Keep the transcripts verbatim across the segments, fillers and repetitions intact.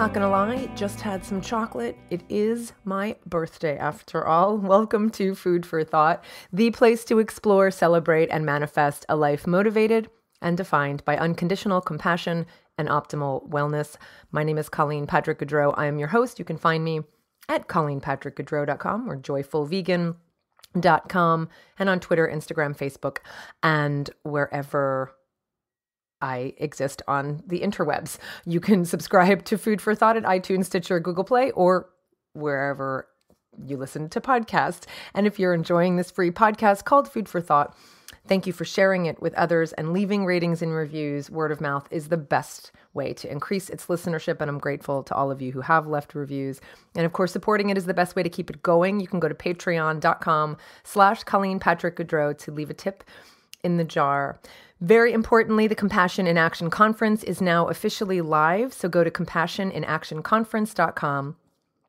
not gonna lie, just had some chocolate. It is my birthday after all. Welcome to Food for Thought, the place to explore, celebrate, and manifest a life motivated and defined by unconditional compassion and optimal wellness. My name is Colleen Patrick-Goudreau. I am your host. You can find me at Colleen Patrick Goudreau dot com or Joyful Vegan dot com and on Twitter, Instagram, Facebook, and wherever I exist on the interwebs. You can subscribe to Food for Thought at iTunes, Stitcher, Google Play, or wherever you listen to podcasts. And if you're enjoying this free podcast called Food for Thought, thank you for sharing it with others and leaving ratings and reviews. Word of mouth is the best way to increase its listenership, and I'm grateful to all of you who have left reviews. And of course, supporting it is the best way to keep it going. You can go to patreon.com slash Colleen Patrick Goudreau to leave a tip in the jar. Very importantly, the Compassion in Action Conference is now officially live, so go to compassion in action conference dot com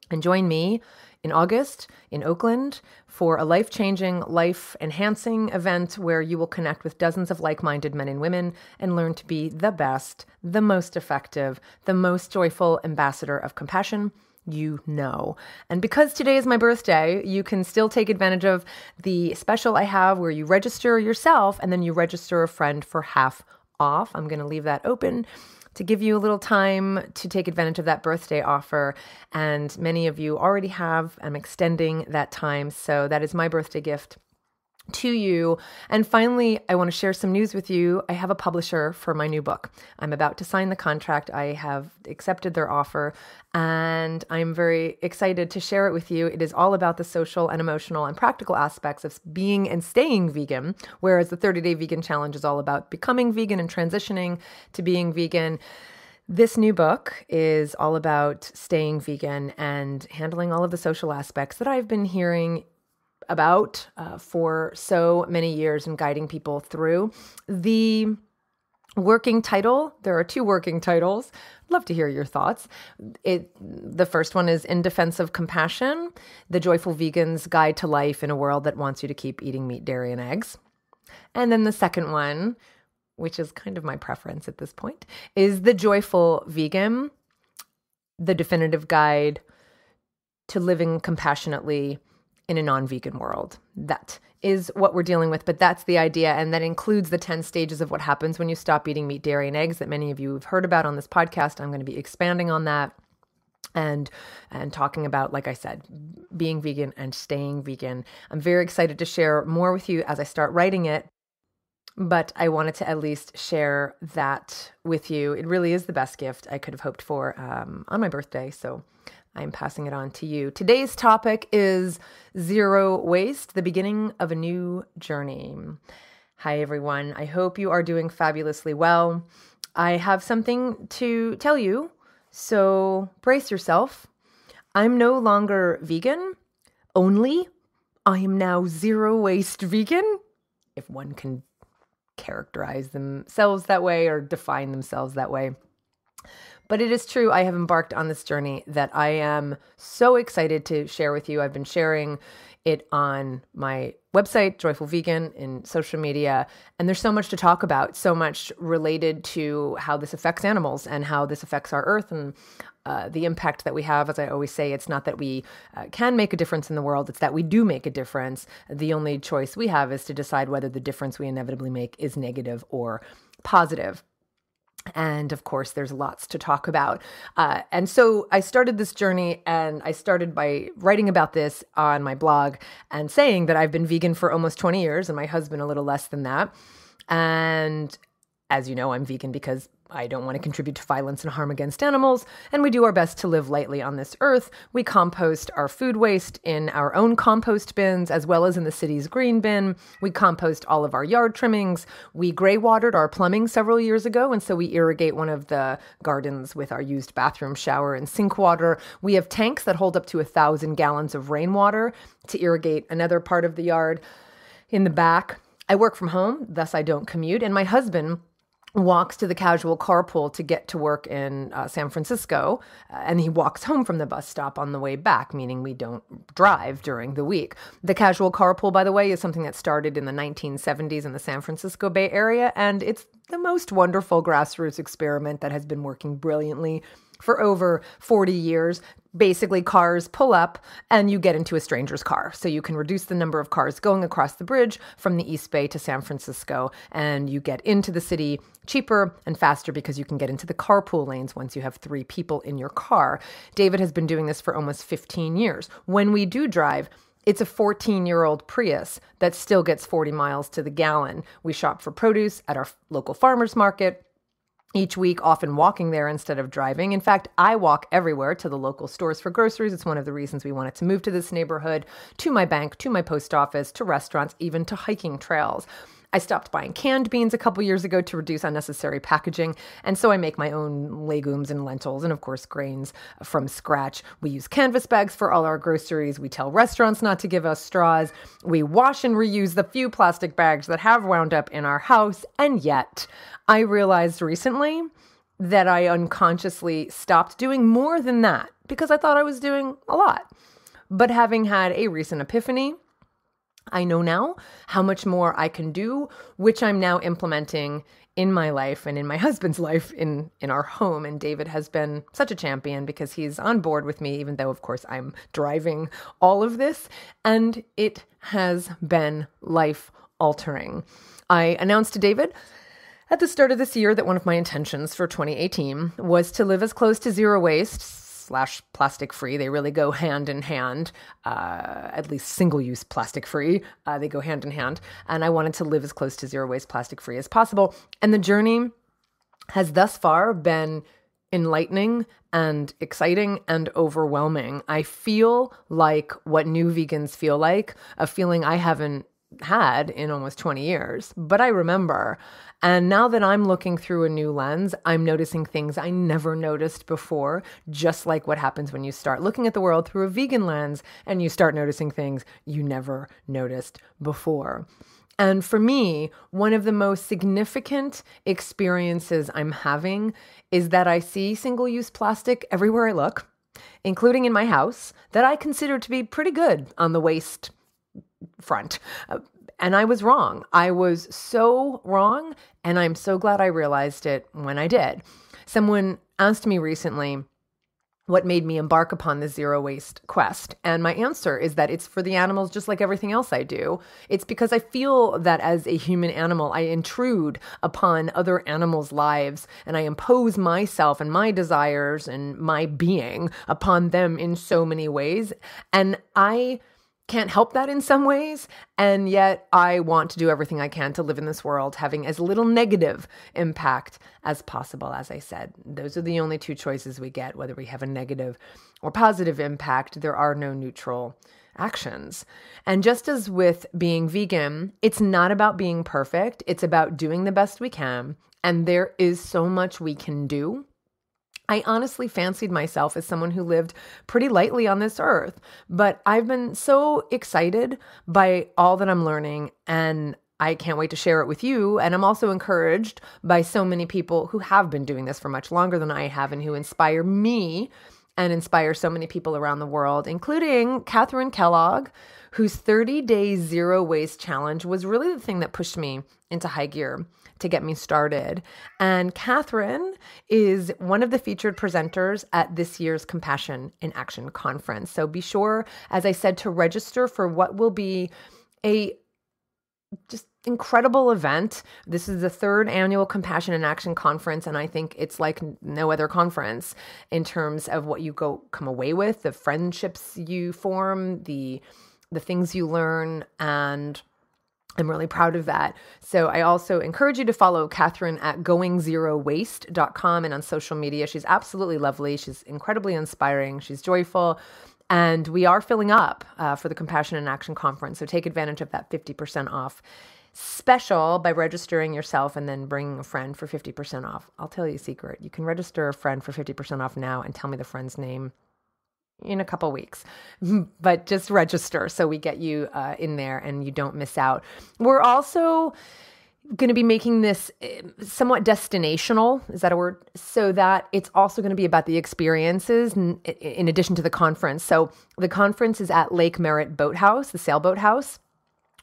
and join me in August in Oakland for a life-changing, life-enhancing event where you will connect with dozens of like-minded men and women and learn to be the best, the most effective, the most joyful ambassador of compassion you know. And because today is my birthday, you can still take advantage of the special I have where you register yourself and then you register a friend for half off. I'm going to leave that open to give you a little time to take advantage of that birthday offer. And many of you already have. I'm extending that time. So that is my birthday gift to you. And finally, I want to share some news with you. I have a publisher for my new book. I'm about to sign the contract. I have accepted their offer and I'm very excited to share it with you. It is all about the social and emotional and practical aspects of being and staying vegan, whereas the thirty day vegan challenge is all about becoming vegan and transitioning to being vegan. This new book is all about staying vegan and handling all of the social aspects that I've been hearing about uh, for so many years and guiding people through. The working title, there are two working titles. I'd love to hear your thoughts. It, the first one is In Defense of Compassion, The Joyful Vegan's Guide to Life in a World That Wants You to Keep Eating Meat, Dairy, and Eggs. And then the second one, which is kind of my preference at this point, is The Joyful Vegan, The Definitive Guide to Living Compassionately in a Non-Vegan World. That is what we're dealing with, but that's the idea. And that includes the ten stages of what happens when you stop eating meat, dairy, and eggs that many of you have heard about on this podcast. I'm going to be expanding on that and and talking about, like I said, being vegan and staying vegan. I'm very excited to share more with you as I start writing it, but I wanted to at least share that with you. It really is the best gift I could have hoped for um, on my birthday, so I'm passing it on to you. Today's topic is zero waste, the beginning of a new journey. Hi, everyone. I hope you are doing fabulously well. I have something to tell you, so brace yourself. I'm no longer vegan, only I am now zero waste vegan, if one can characterize themselves that way or define themselves that way. But it is true, I have embarked on this journey that I am so excited to share with you. I've been sharing it on my website, Joyful Vegan, in social media, and there's so much to talk about, so much related to how this affects animals and how this affects our earth and uh, the impact that we have. As I always say, it's not that we uh, can make a difference in the world, it's that we do make a difference. The only choice we have is to decide whether the difference we inevitably make is negative or positive. And of course, there's lots to talk about. Uh, and so I started this journey and I started by writing about this on my blog and saying that I've been vegan for almost twenty years and my husband a little less than that. And as you know, I'm vegan because I don't want to contribute to violence and harm against animals. And we do our best to live lightly on this earth. We compost our food waste in our own compost bins, as well as in the city's green bin. We compost all of our yard trimmings. We gray watered our plumbing several years ago. And so we irrigate one of the gardens with our used bathroom shower and sink water. We have tanks that hold up to a thousand gallons of rainwater to irrigate another part of the yard in the back. I work from home, thus I don't commute. And my husband walks to the casual carpool to get to work in uh, San Francisco, uh, and he walks home from the bus stop on the way back, meaning we don't drive during the week. The casual carpool, by the way, is something that started in the nineteen seventies in the San Francisco Bay Area, and it's the most wonderful grassroots experiment that has been working brilliantly for over forty years. Basically, cars pull up and you get into a stranger's car. So you can reduce the number of cars going across the bridge from the East Bay to San Francisco, and you get into the city cheaper and faster because you can get into the carpool lanes once you have three people in your car. David has been doing this for almost fifteen years. When we do drive, it's a fourteen-year-old Prius that still gets forty miles to the gallon. We shop for produce at our local farmer's market each week, often walking there instead of driving. In fact, I walk everywhere to the local stores for groceries. It's one of the reasons we wanted to move to this neighborhood, to my bank, to my post office, to restaurants, even to hiking trails. I stopped buying canned beans a couple years ago to reduce unnecessary packaging, and so I make my own legumes and lentils and, of course, grains from scratch. We use canvas bags for all our groceries. We tell restaurants not to give us straws. We wash and reuse the few plastic bags that have wound up in our house, and yet I realized recently that I unconsciously stopped doing more than that because I thought I was doing a lot. But having had a recent epiphany, I know now how much more I can do, which I'm now implementing in my life and in my husband's life in, in our home. And David has been such a champion because he's on board with me, even though, of course, I'm driving all of this. And it has been life-altering. I announced to David at the start of this year that one of my intentions for twenty eighteen was to live as close to zero waste slash plastic free. They really go hand in hand, uh, at least single use plastic free. Uh, they go hand in hand. And I wanted to live as close to zero waste plastic free as possible. And the journey has thus far been enlightening and exciting and overwhelming. I feel like what new vegans feel like, a feeling I haven't had in almost twenty years, but I remember. And now that I'm looking through a new lens, I'm noticing things I never noticed before, just like what happens when you start looking at the world through a vegan lens and you start noticing things you never noticed before. And for me, one of the most significant experiences I'm having is that I see single-use plastic everywhere I look, including in my house, that I consider to be pretty good on the waste front. Uh, and I was wrong. I was so wrong, and I'm so glad I realized it when I did. Someone asked me recently what made me embark upon the zero waste quest, and my answer is that it's for the animals just like everything else I do. It's because I feel that as a human animal, I intrude upon other animals' lives, and I impose myself and my desires and my being upon them in so many ways, and I can't help that in some ways, and yet I want to do everything I can to live in this world having as little negative impact as possible. As I said, those are the only two choices we get, whether we have a negative or positive impact. There are no neutral actions. And just as with being vegan, it's not about being perfect. It's about doing the best we can, and there is so much we can do. I honestly fancied myself as someone who lived pretty lightly on this earth, but I've been so excited by all that I'm learning, and I can't wait to share it with you. And I'm also encouraged by so many people who have been doing this for much longer than I have and who inspire me and inspire so many people around the world, including Catherine Kellogg, whose thirty-day zero waste challenge was really the thing that pushed me into high gear to get me started. And Catherine is one of the featured presenters at this year's Compassion in Action Conference. So be sure, as I said, to register for what will be a just incredible event. This is the third annual Compassion in Action Conference, and I think it's like no other conference in terms of what you go come away with, the friendships you form, the the things you learn, and I'm really proud of that. So I also encourage you to follow Catherine at going zero waste dot com and on social media. She's absolutely lovely. She's incredibly inspiring. She's joyful. And we are filling up uh, for the Compassion in Action Conference. So take advantage of that fifty percent off special by registering yourself and then bringing a friend for fifty percent off. I'll tell you a secret. You can register a friend for fifty percent off now and tell me the friend's name in a couple weeks, but just register so we get you uh, in there and you don't miss out. We're also going to be making this somewhat destinational, is that a word? So that it's also going to be about the experiences in, in addition to the conference. So the conference is at Lake Merritt Boathouse, the sailboat house,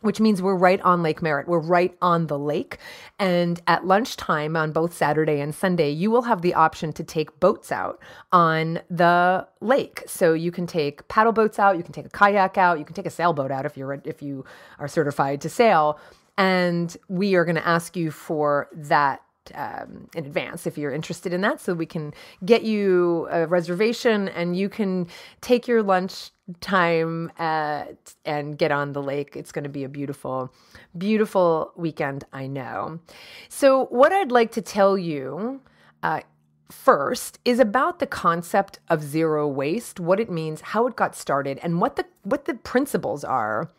which means we're right on Lake Merritt. We're right on the lake. And at lunchtime on both Saturday and Sunday, you will have the option to take boats out on the lake. So you can take paddle boats out, you can take a kayak out, you can take a sailboat out if you're if you are certified to sail. And we are going to ask you for that Um, in advance if you're interested in that, so we can get you a reservation and you can take your lunch time at, and get on the lake. It's going to be a beautiful, beautiful weekend, I know. So what I'd like to tell you uh, first is about the concept of zero waste, what it means, how it got started, and what the what the principles are,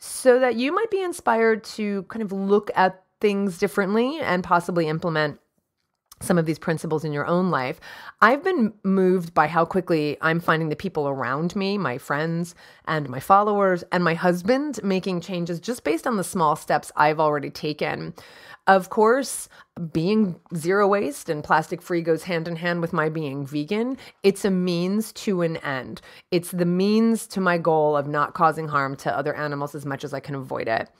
so that you might be inspired to kind of look at things differently and possibly implement some of these principles in your own life. I've been moved by how quickly I'm finding the people around me, my friends and my followers and my husband, making changes just based on the small steps I've already taken. Of course, being zero waste and plastic free goes hand in hand with my being vegan. It's a means to an end. It's the means to my goal of not causing harm to other animals as much as I can avoid it.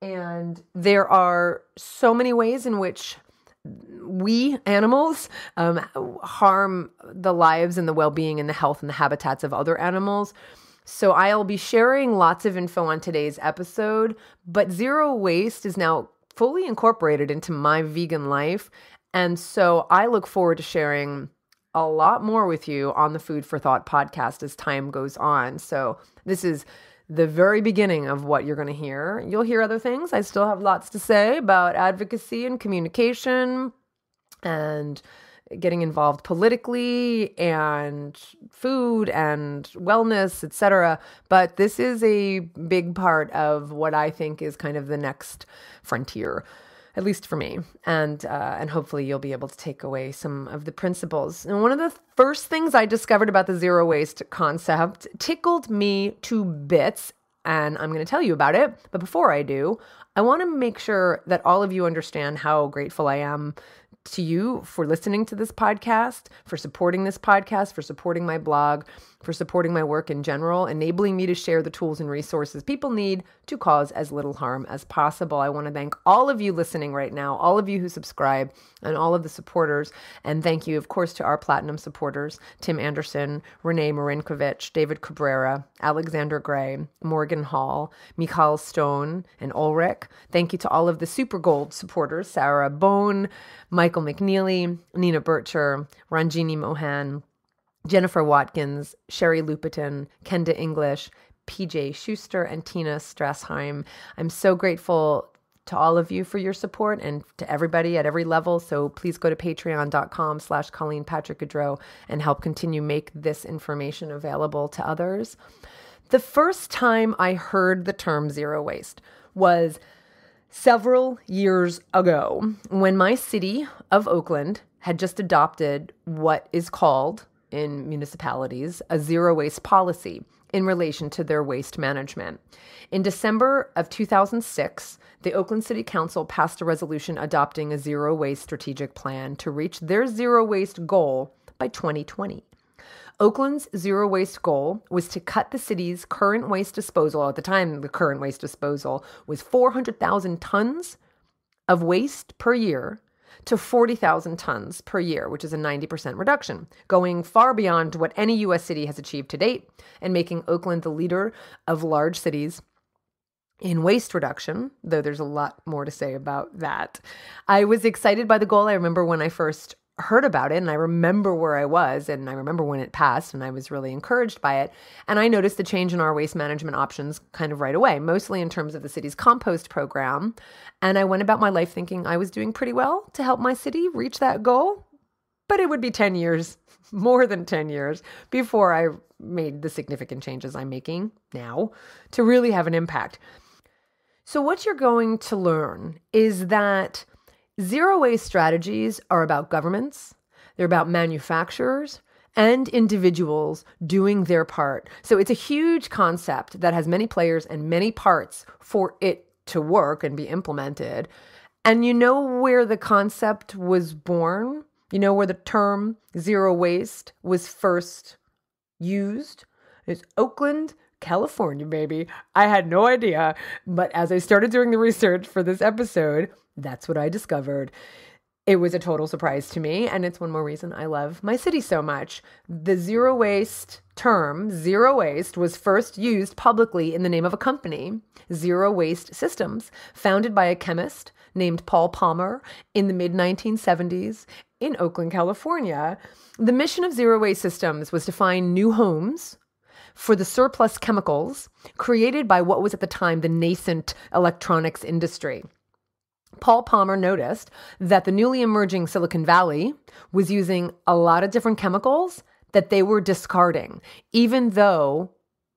And there are so many ways in which we animals um, harm the lives and the well-being and the health and the habitats of other animals. So I'll be sharing lots of info on today's episode, but zero waste is now fully incorporated into my vegan life. And so I look forward to sharing a lot more with you on the Food for Thought podcast as time goes on. So this is the very beginning of what you're going to hear. You'll hear other things. I still have lots to say about advocacy and communication and getting involved politically and food and wellness, et cetera. But this is a big part of what I think is kind of the next frontier, at least for me. And, uh, and hopefully you'll be able to take away some of the principles. And one of the first things I discovered about the zero waste concept tickled me to bits, and I'm going to tell you about it. But before I do, I want to make sure that all of you understand how grateful I am to you for listening to this podcast, for supporting this podcast, for supporting my blog, for supporting my work in general, enabling me to share the tools and resources people need to cause as little harm as possible. I want to thank all of you listening right now, all of you who subscribe, and all of the supporters. And thank you, of course, to our platinum supporters, Tim Anderson, Renee Marinkovich, David Cabrera, Alexander Gray, Morgan Hall, Michal Stone, and Ulrich. Thank you to all of the Super Gold supporters, Sarah Bone, Michael McNeely, Nina Bircher, Ranjini Mohan, Jennifer Watkins, Sherry Lupitan, Kenda English, P J Schuster, and Tina Strassheim. I'm so grateful to all of you for your support and to everybody at every level. So please go to patreon.com slash Colleen Patrick Goudreau and help continue make this information available to others. The first time I heard the term zero waste was several years ago, when my city of Oakland had just adopted what is called in municipalities a zero waste policy in relation to their waste management. In December of two thousand six, the Oakland City Council passed a resolution adopting a zero waste strategic plan to reach their zero waste goal by twenty twenty. Oakland's zero waste goal was to cut the city's current waste disposal. At the time, the current waste disposal was four hundred thousand tons of waste per year to forty thousand tons per year, which is a ninety percent reduction, going far beyond what any U S city has achieved to date and making Oakland the leader of large cities in waste reduction, though there's a lot more to say about that. I was excited by the goal. I remember when I first heard about it, and I remember where I was, and I remember when it passed, and I was really encouraged by it. And I noticed the change in our waste management options kind of right away, mostly in terms of the city's compost program. And I went about my life thinking I was doing pretty well to help my city reach that goal, but it would be ten years, more than ten years, before I made the significant changes I'm making now to really have an impact. So what you're going to learn is that zero waste strategies are about governments, they're about manufacturers, and individuals doing their part. So it's a huge concept that has many players and many parts for it to work and be implemented. And you know where the concept was born? You know where the term zero waste was first used? It's Oakland, California, baby. I had no idea. But as I started doing the research for this episode, that's what I discovered. It was a total surprise to me, and it's one more reason I love my city so much. The zero waste term, zero waste, was first used publicly in the name of a company, Zero Waste Systems, founded by a chemist named Paul Palmer in the mid nineteen seventies in Oakland, California. The mission of Zero Waste Systems was to find new homes for the surplus chemicals created by what was at the time the nascent electronics industry. Paul Palmer noticed that the newly emerging Silicon Valley was using a lot of different chemicals that they were discarding, even though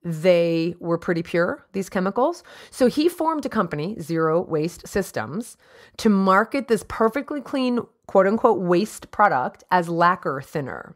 they were pretty pure, these chemicals. So he formed a company, Zero Waste Systems, to market this perfectly clean, quote-unquote, waste product as lacquer thinner.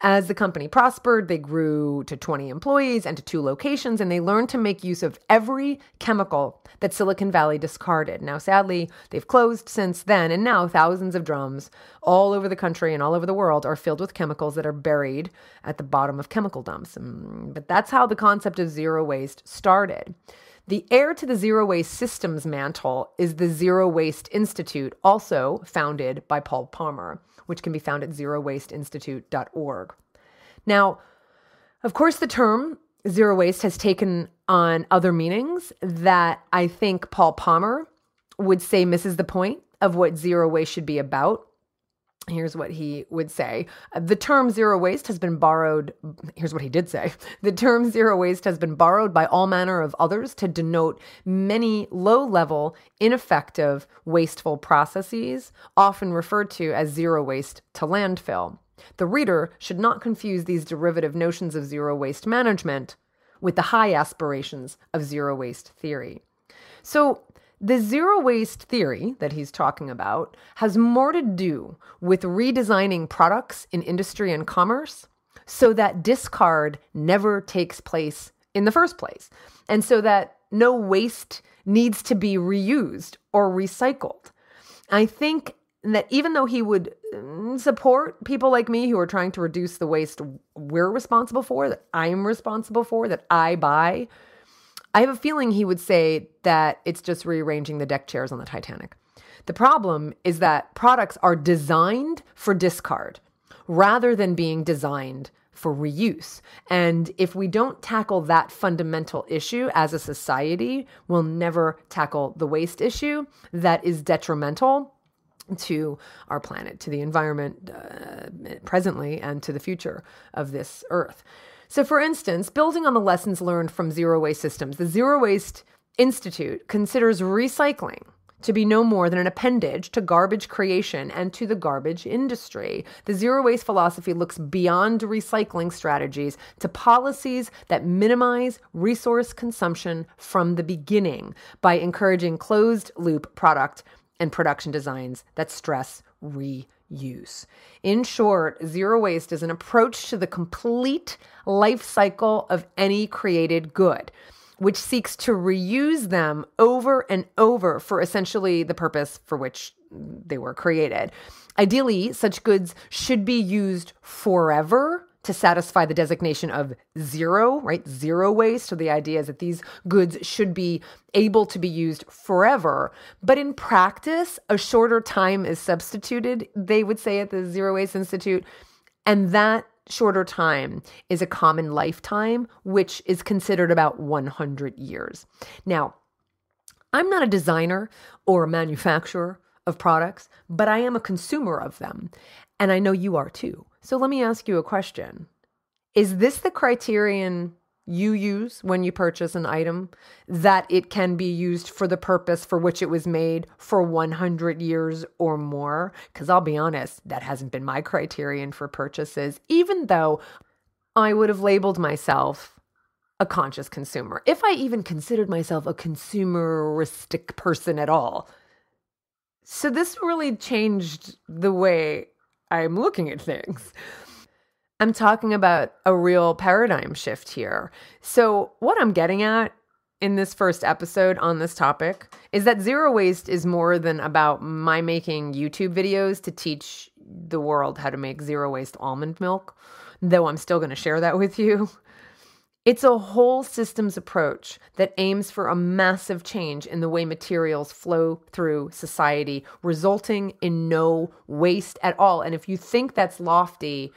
As the company prospered, they grew to twenty employees and to two locations, and they learned to make use of every chemical that Silicon Valley discarded. Now, sadly, they've closed since then, and now thousands of drums all over the country and all over the world are filled with chemicals that are buried at the bottom of chemical dumps. But that's how the concept of zero waste started. The heir to the Zero Waste Systems mantle is the Zero Waste Institute, also founded by Paul Palmer, which can be found at zero waste institute dot org. Now, of course, the term zero waste has taken on other meanings that I think Paul Palmer would say misses the point of what zero waste should be about. Here's what he would say. The term zero waste has been borrowed. Here's what he did say. The term zero waste has been borrowed by all manner of others to denote many low-level, ineffective, wasteful processes, often referred to as zero waste to landfill. The reader should not confuse these derivative notions of zero waste management with the high aspirations of zero waste theory. So, the zero waste theory that he's talking about has more to do with redesigning products in industry and commerce so that discard never takes place in the first place, and so that no waste needs to be reused or recycled. I think that even though he would support people like me who are trying to reduce the waste we're responsible for, that I'm responsible for, that I buy, I have a feeling he would say that it's just rearranging the deck chairs on the Titanic. The problem is that products are designed for discard rather than being designed for reuse. And if we don't tackle that fundamental issue as a society, we'll never tackle the waste issue that is detrimental to our planet, to the environment uh, presently, and to the future of this earth. So for instance, building on the lessons learned from Zero Waste Systems, the Zero Waste Institute considers recycling to be no more than an appendage to garbage creation and to the garbage industry. The zero waste philosophy looks beyond recycling strategies to policies that minimize resource consumption from the beginning by encouraging closed-loop product and production designs that stress reuse. use. In short, zero waste is an approach to the complete life cycle of any created good, which seeks to reuse them over and over for essentially the purpose for which they were created. Ideally, such goods should be used forever to satisfy the designation of zero, right? Zero waste. So the idea is that these goods should be able to be used forever. But in practice, a shorter time is substituted, they would say at the Zero Waste Institute. And that shorter time is a common lifetime, which is considered about one hundred years. Now, I'm not a designer or a manufacturer of products, but I am a consumer of them. And I know you are too. So let me ask you a question. Is this the criterion you use when you purchase an item, that it can be used for the purpose for which it was made for one hundred years or more? Because I'll be honest, that hasn't been my criterion for purchases, even though I would have labeled myself a conscious consumer, if I even considered myself a consumeristic person at all. So this really changed the way I'm looking at things. I'm talking about a real paradigm shift here. So what I'm getting at in this first episode on this topic is that zero waste is more than about my making YouTube videos to teach the world how to make zero waste almond milk, though I'm still going to share that with you. It's a whole systems approach that aims for a massive change in the way materials flow through society, resulting in no waste at all. And if you think that's lofty,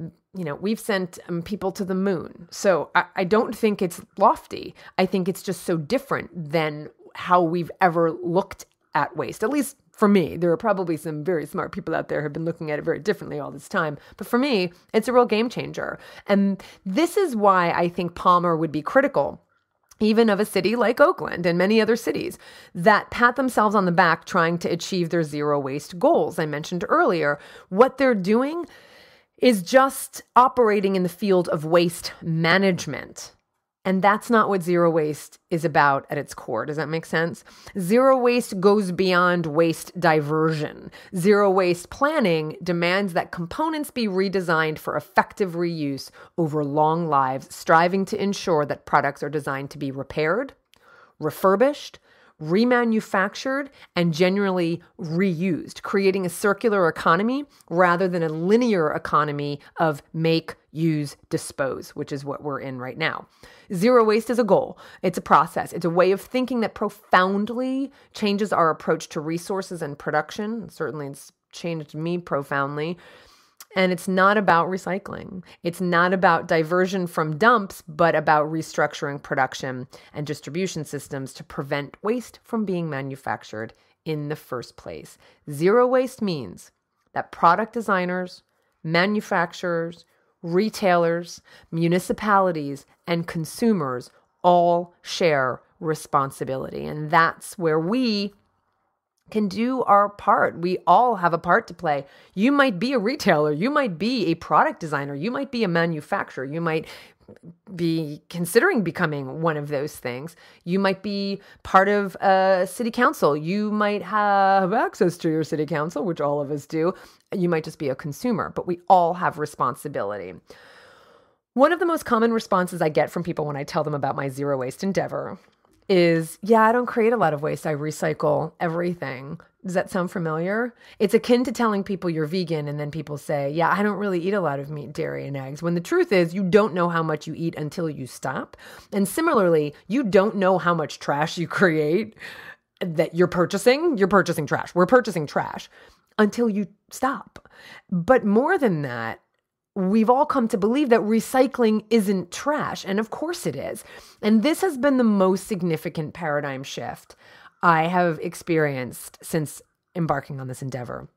you know, we've sent um, people to the moon. So I, I don't think it's lofty. I think it's just so different than how we've ever looked at waste, at least for me. There are probably some very smart people out there who have been looking at it very differently all this time. But for me, it's a real game changer. And this is why I think Palmer would be critical, even of a city like Oakland and many other cities that pat themselves on the back trying to achieve their zero waste goals I mentioned earlier. What they're doing is just operating in the field of waste management. And that's not what zero waste is about at its core. Does that make sense? Zero waste goes beyond waste diversion. Zero waste planning demands that components be redesigned for effective reuse over long lives, striving to ensure that products are designed to be repaired, refurbished, remanufactured, and generally reused, creating a circular economy rather than a linear economy of make, use, dispose, which is what we're in right now. Zero waste is a goal. It's a process. It's a way of thinking that profoundly changes our approach to resources and production. Certainly it's changed me profoundly. And it's not about recycling. It's not about diversion from dumps, but about restructuring production and distribution systems to prevent waste from being manufactured in the first place. Zero waste means that product designers, manufacturers, retailers, municipalities, and consumers all share responsibility. And that's where we can do our part. We all have a part to play. You might be a retailer. You might be a product designer. You might be a manufacturer. You might be considering becoming one of those things. You might be part of a city council. You might have access to your city council, which all of us do. You might just be a consumer, but we all have responsibility. One of the most common responses I get from people when I tell them about my zero waste endeavor is, yeah, I don't create a lot of waste. I recycle everything. Does that sound familiar? It's akin to telling people you're vegan and then people say, yeah, I don't really eat a lot of meat, dairy, and eggs, when the truth is you don't know how much you eat until you stop. And similarly, you don't know how much trash you create that you're purchasing. You're purchasing trash. We're purchasing trash until you stop. But more than that, we've all come to believe that recycling isn't trash, and of course it is. And this has been the most significant paradigm shift I have experienced since embarking on this endeavor.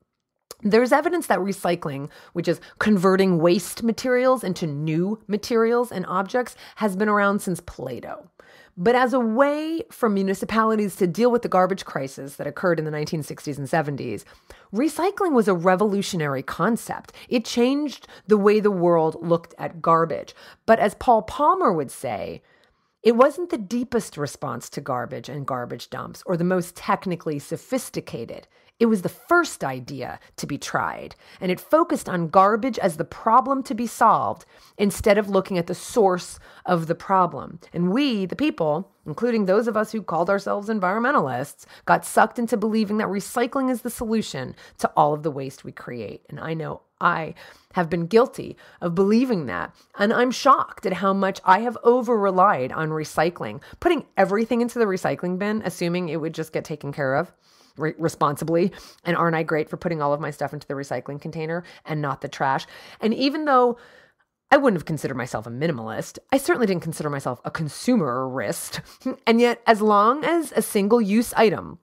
There's evidence that recycling, which is converting waste materials into new materials and objects, has been around since Plato. But as a way for municipalities to deal with the garbage crisis that occurred in the nineteen sixties and seventies, recycling was a revolutionary concept. It changed the way the world looked at garbage. But as Paul Palmer would say, it wasn't the deepest response to garbage and garbage dumps or the most technically sophisticated. It was the first idea to be tried, and it focused on garbage as the problem to be solved instead of looking at the source of the problem. And we, the people, including those of us who called ourselves environmentalists, got sucked into believing that recycling is the solution to all of the waste we create. And I know I have been guilty of believing that, and I'm shocked at how much I have over-relied on recycling, putting everything into the recycling bin, assuming it would just get taken care of re responsibly, and aren't I great for putting all of my stuff into the recycling container and not the trash? And even though I wouldn't have considered myself a minimalist, I certainly didn't consider myself a consumerist, and yet as long as a single-use item,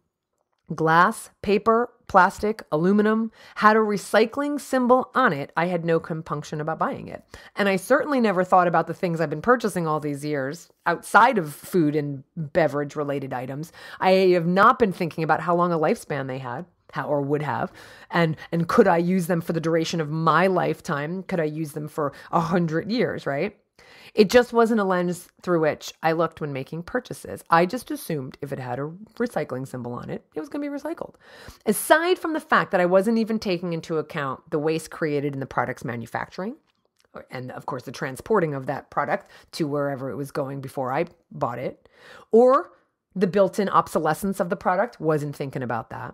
glass, paper, plastic, aluminum, had a recycling symbol on it, I had no compunction about buying it. And I certainly never thought about the things I've been purchasing all these years outside of food and beverage related items. I have not been thinking about how long a lifespan they had, how or would have, and, and could I use them for the duration of my lifetime? Could I use them for a hundred years, right? It just wasn't a lens through which I looked when making purchases. I just assumed if it had a recycling symbol on it, it was going to be recycled. Aside from the fact that I wasn't even taking into account the waste created in the product's manufacturing and, of course, the transporting of that product to wherever it was going before I bought it, or the built-in obsolescence of the product, wasn't thinking about that.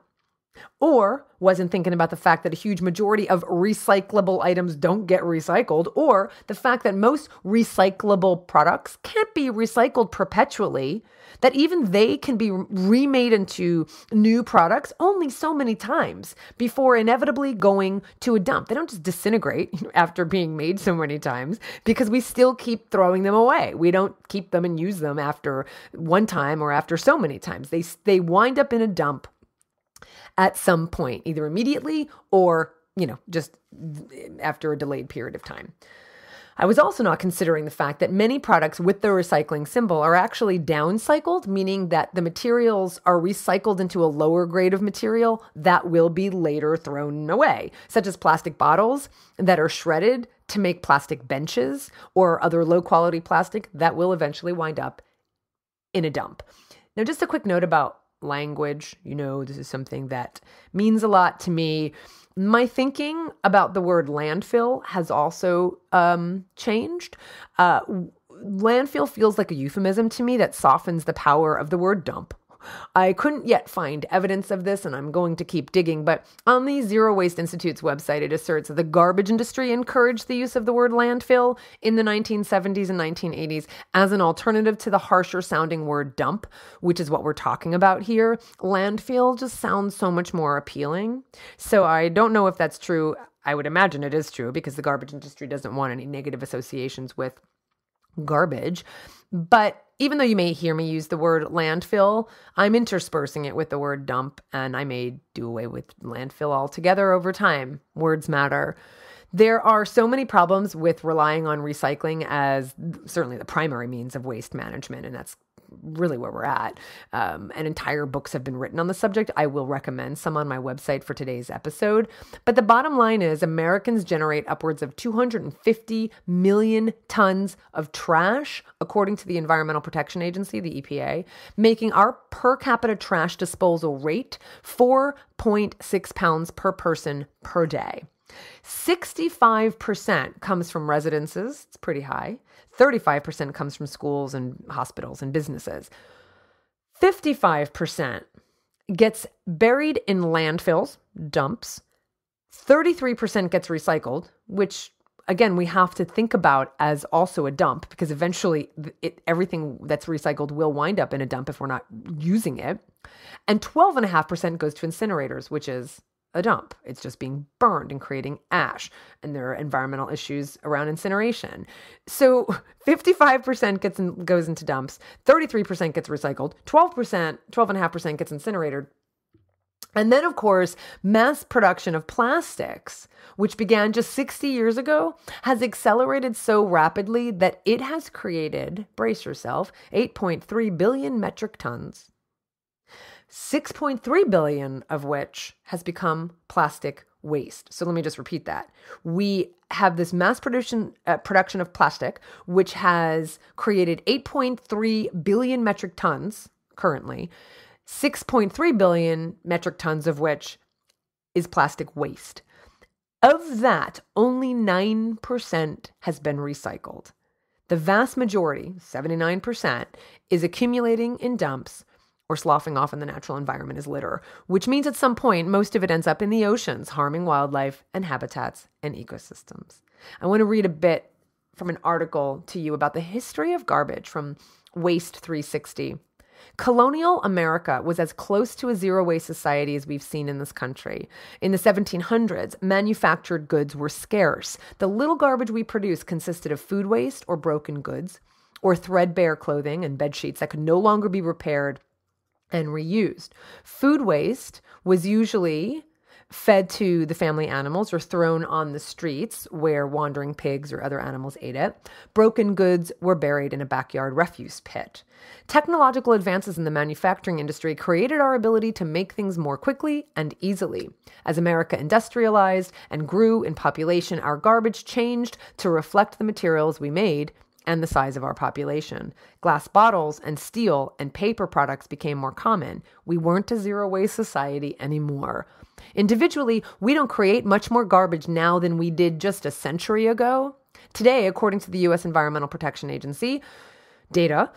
or wasn't thinking about the fact that a huge majority of recyclable items don't get recycled, or the fact that most recyclable products can't be recycled perpetually, that even they can be remade into new products only so many times before inevitably going to a dump. They don't just disintegrate after being made so many times because we still keep throwing them away. We don't keep them and use them after one time or after so many times. They, they wind up in a dump at some point, either immediately or, you know, just after a delayed period of time. I was also not considering the fact that many products with the recycling symbol are actually downcycled, meaning that the materials are recycled into a lower grade of material that will be later thrown away, such as plastic bottles that are shredded to make plastic benches or other low-quality plastic that will eventually wind up in a dump. Now, just a quick note about language. You know, this is something that means a lot to me. My thinking about the word landfill has also um, changed. Uh, landfill feels like a euphemism to me that softens the power of the word dump. I couldn't yet find evidence of this, and I'm going to keep digging, but on the Zero Waste Institute's website, it asserts that the garbage industry encouraged the use of the word landfill in the nineteen seventies and nineteen eighties as an alternative to the harsher-sounding word dump, which is what we're talking about here. Landfill just sounds so much more appealing, so I don't know if that's true. I would imagine it is true because the garbage industry doesn't want any negative associations with garbage, but even though you may hear me use the word landfill, I'm interspersing it with the word dump, and I may do away with landfill altogether over time. Words matter. There are so many problems with relying on recycling as certainly the primary means of waste management, and that's really where we're at. Um, and entire books have been written on the subject. I will recommend some on my website for today's episode. But the bottom line is Americans generate upwards of two hundred fifty million tons of trash, according to the Environmental Protection Agency, the E P A, making our per capita trash disposal rate four point six pounds per person per day. sixty-five percent comes from residences. It's pretty high. thirty-five percent comes from schools and hospitals and businesses. fifty-five percent gets buried in landfills, dumps. thirty-three percent gets recycled, which, again, we have to think about as also a dump because eventually it, everything that's recycled will wind up in a dump if we're not using it. And twelve point five percent goes to incinerators, which is a dump. It's just being burned and creating ash, and there are environmental issues around incineration. So fifty-five percent gets in, goes into dumps, thirty-three percent gets recycled, twelve percent, twelve point five percent gets incinerated. And then, of course, mass production of plastics, which began just sixty years ago, has accelerated so rapidly that it has created, brace yourself, eight point three billion metric tons, six point three billion of which has become plastic waste. So let me just repeat that. We have this mass production uh, production of plastic, which has created eight point three billion metric tons currently, six point three billion metric tons of which is plastic waste. Of that, only nine percent has been recycled. The vast majority, seventy-nine percent, is accumulating in dumps or sloughing off in the natural environment as litter, which means at some point, most of it ends up in the oceans, harming wildlife and habitats and ecosystems. I want to read a bit from an article to you about the history of garbage from Waste three sixty. Colonial America was as close to a zero-waste society as we've seen in this country. In the seventeen hundreds, manufactured goods were scarce. The little garbage we produced consisted of food waste or broken goods, or threadbare clothing and bedsheets that could no longer be repaired and reused. Food waste was usually fed to the family animals or thrown on the streets where wandering pigs or other animals ate it. Broken goods were buried in a backyard refuse pit. Technological advances in the manufacturing industry created our ability to make things more quickly and easily. As America industrialized and grew in population, our garbage changed to reflect the materials we made and the size of our population. Glass bottles and steel and paper products became more common. We weren't a zero-waste society anymore. Individually, we don't create much more garbage now than we did just a century ago. Today, according to the U S Environmental Protection Agency data,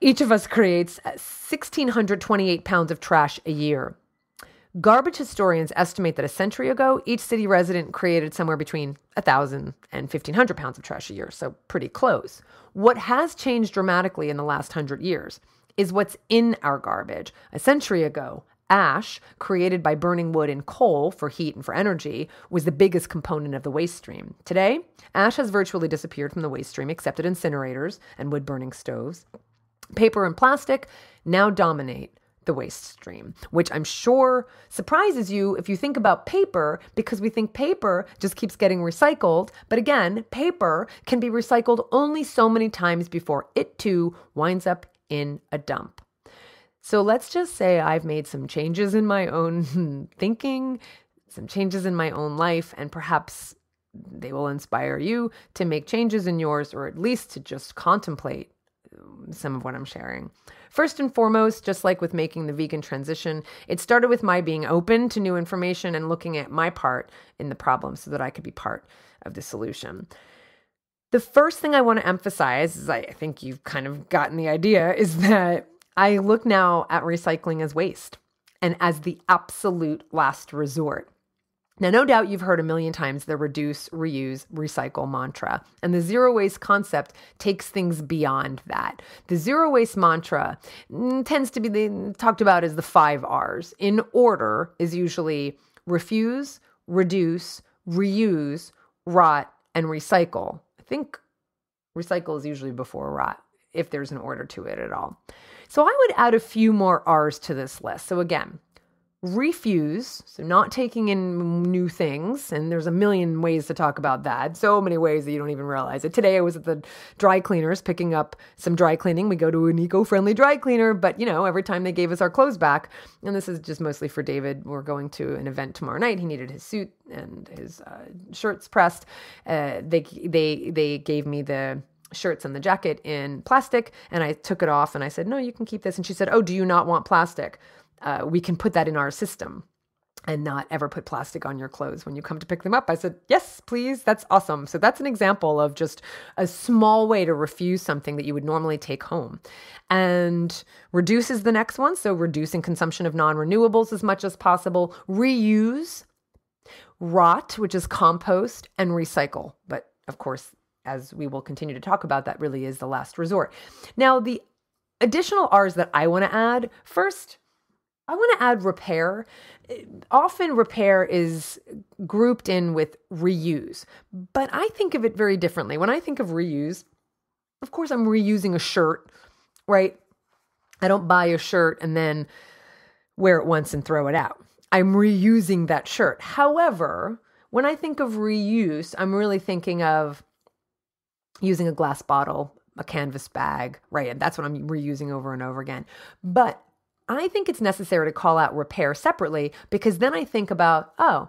each of us creates one thousand six hundred twenty-eight pounds of trash a year. Garbage historians estimate that a century ago, each city resident created somewhere between one thousand and fifteen hundred pounds of trash a year, so pretty close. What has changed dramatically in the last one hundred years is what's in our garbage. A century ago, ash, created by burning wood and coal for heat and for energy, was the biggest component of the waste stream. Today, ash has virtually disappeared from the waste stream except at incinerators and wood-burning stoves. Paper and plastic now dominate the waste stream, which I'm sure surprises you if you think about paper, because we think paper just keeps getting recycled. But again, paper can be recycled only so many times before it too winds up in a dump. So let's just say I've made some changes in my own thinking, some changes in my own life, and perhaps they will inspire you to make changes in yours, or at least to just contemplate some of what I'm sharing. First and foremost, just like with making the vegan transition, it started with my being open to new information and looking at my part in the problem so that I could be part of the solution. The first thing I want to emphasize, is I think you've kind of gotten the idea, is that I look now at recycling as waste and as the absolute last resort. Now, no doubt you've heard a million times the reduce, reuse, recycle mantra, and the zero waste concept takes things beyond that. The zero waste mantra tends to be talked about as the five R's. In order is usually refuse, reduce, reuse, rot, and recycle. I think recycle is usually before rot, if there's an order to it at all. So I would add a few more R's to this list. So again, refuse, so not taking in new things, and there's a million ways to talk about that, so many ways that you don't even realize it. Today I was at the dry cleaners picking up some dry cleaning. We go to an eco-friendly dry cleaner, but you know, every time they gave us our clothes back, and this is just mostly for David, we're going to an event tomorrow night, he needed his suit and his uh, shirts pressed, uh, they, they, they gave me the shirts and the jacket in plastic, and I took it off and I said, no, you can keep this, and she said, oh, do you not want plastic? Uh, we can put that in our system and not ever put plastic on your clothes when you come to pick them up. I said, yes, please. That's awesome. So that's an example of just a small way to refuse something that you would normally take home. And reduce is the next one. So reducing consumption of non-renewables as much as possible. Reuse, rot, which is compost, and recycle. But of course, as we will continue to talk about, that really is the last resort. Now, the additional R's that I want to add, first, I want to add repair. Often repair is grouped in with reuse, but I think of it very differently. When I think of reuse, of course, I'm reusing a shirt, right? I don't buy a shirt and then wear it once and throw it out. I'm reusing that shirt. However, when I think of reuse, I'm really thinking of using a glass bottle, a canvas bag, right? And that's what I'm reusing over and over again. But I think it's necessary to call out repair separately, because then I think about, oh,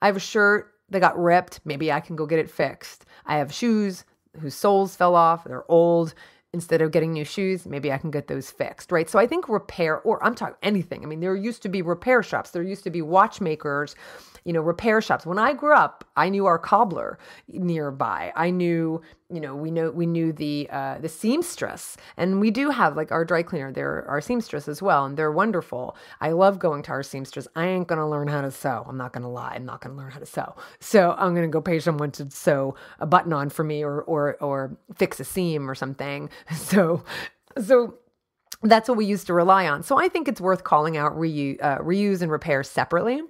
I have a shirt that got ripped. Maybe I can go get it fixed. I have shoes whose soles fell off. They're old. Instead of getting new shoes, maybe I can get those fixed, right? So I think repair, or I'm talking anything. I mean, there used to be repair shops. There used to be watchmakers, you know, repair shops. When I grew up, I knew our cobbler nearby. I knew, you know, we know we knew the uh, the seamstress, and we do have like our dry cleaner. They're our seamstress as well, and they're wonderful. I love going to our seamstress. I ain't gonna learn how to sew. I'm not gonna lie. I'm not gonna learn how to sew. So I'm gonna go pay someone to sew a button on for me, or or or fix a seam or something. So, so. That's what we used to rely on. So I think it's worth calling out reuse, uh, reuse and repair separately.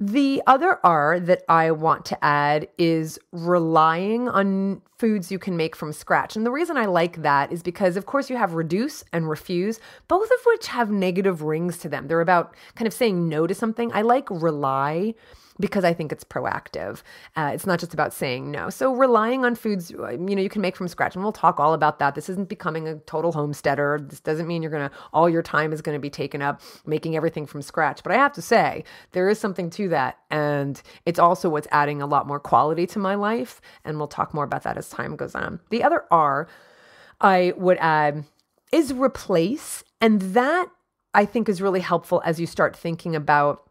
The other R that I want to add is relying on foods you can make from scratch. And the reason I like that is because, of course, you have reduce and refuse, both of which have negative rings to them. They're about kind of saying no to something. I like rely because I think it's proactive. Uh, it's not just about saying no. So relying on foods, you know, you can make from scratch, and we'll talk all about that. This isn't becoming a total homesteader. This doesn't mean you're going to, all your time is going to be taken up making everything from scratch. But I have to say, there is something to that. And it's also what's adding a lot more quality to my life. And we'll talk more about that as time goes on. The other R I would add is replace. And that I think is really helpful as you start thinking about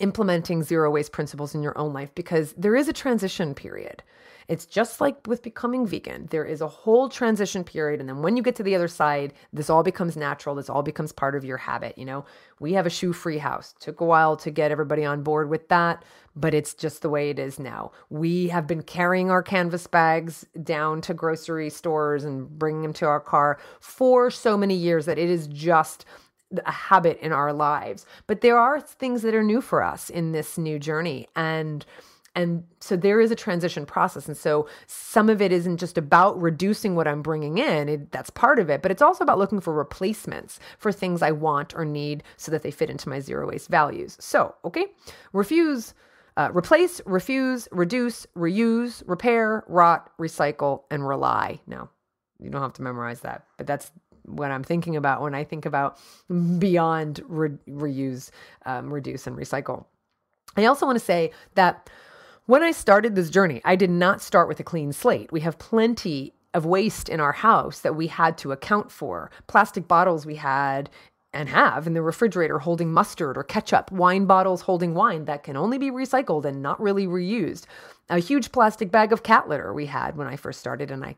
implementing zero waste principles in your own life, because there is a transition period. It's just like with becoming vegan. There is a whole transition period. And then when you get to the other side, this all becomes natural. This all becomes part of your habit. You know, we have a shoe-free house. Took a while to get everybody on board with that, but it's just the way it is now. We have been carrying our canvas bags down to grocery stores and bringing them to our car for so many years that it is just a habit in our lives. But there are things that are new for us in this new journey. And And so there is a transition process. And so some of it isn't just about reducing what I'm bringing in. It, that's part of it. But it's also about looking for replacements for things I want or need so that they fit into my zero waste values. So, okay, refuse, uh, replace, refuse, reduce, reuse, repair, rot, recycle, and rely. Now, you don't have to memorize that, but that's what I'm thinking about when I think about beyond re reuse, um, reduce, and recycle. I also want to say that when I started this journey, I did not start with a clean slate. We have plenty of waste in our house that we had to account for. Plastic bottles we had and have in the refrigerator holding mustard or ketchup, wine bottles holding wine that can only be recycled and not really reused. A huge plastic bag of cat litter we had when I first started, and I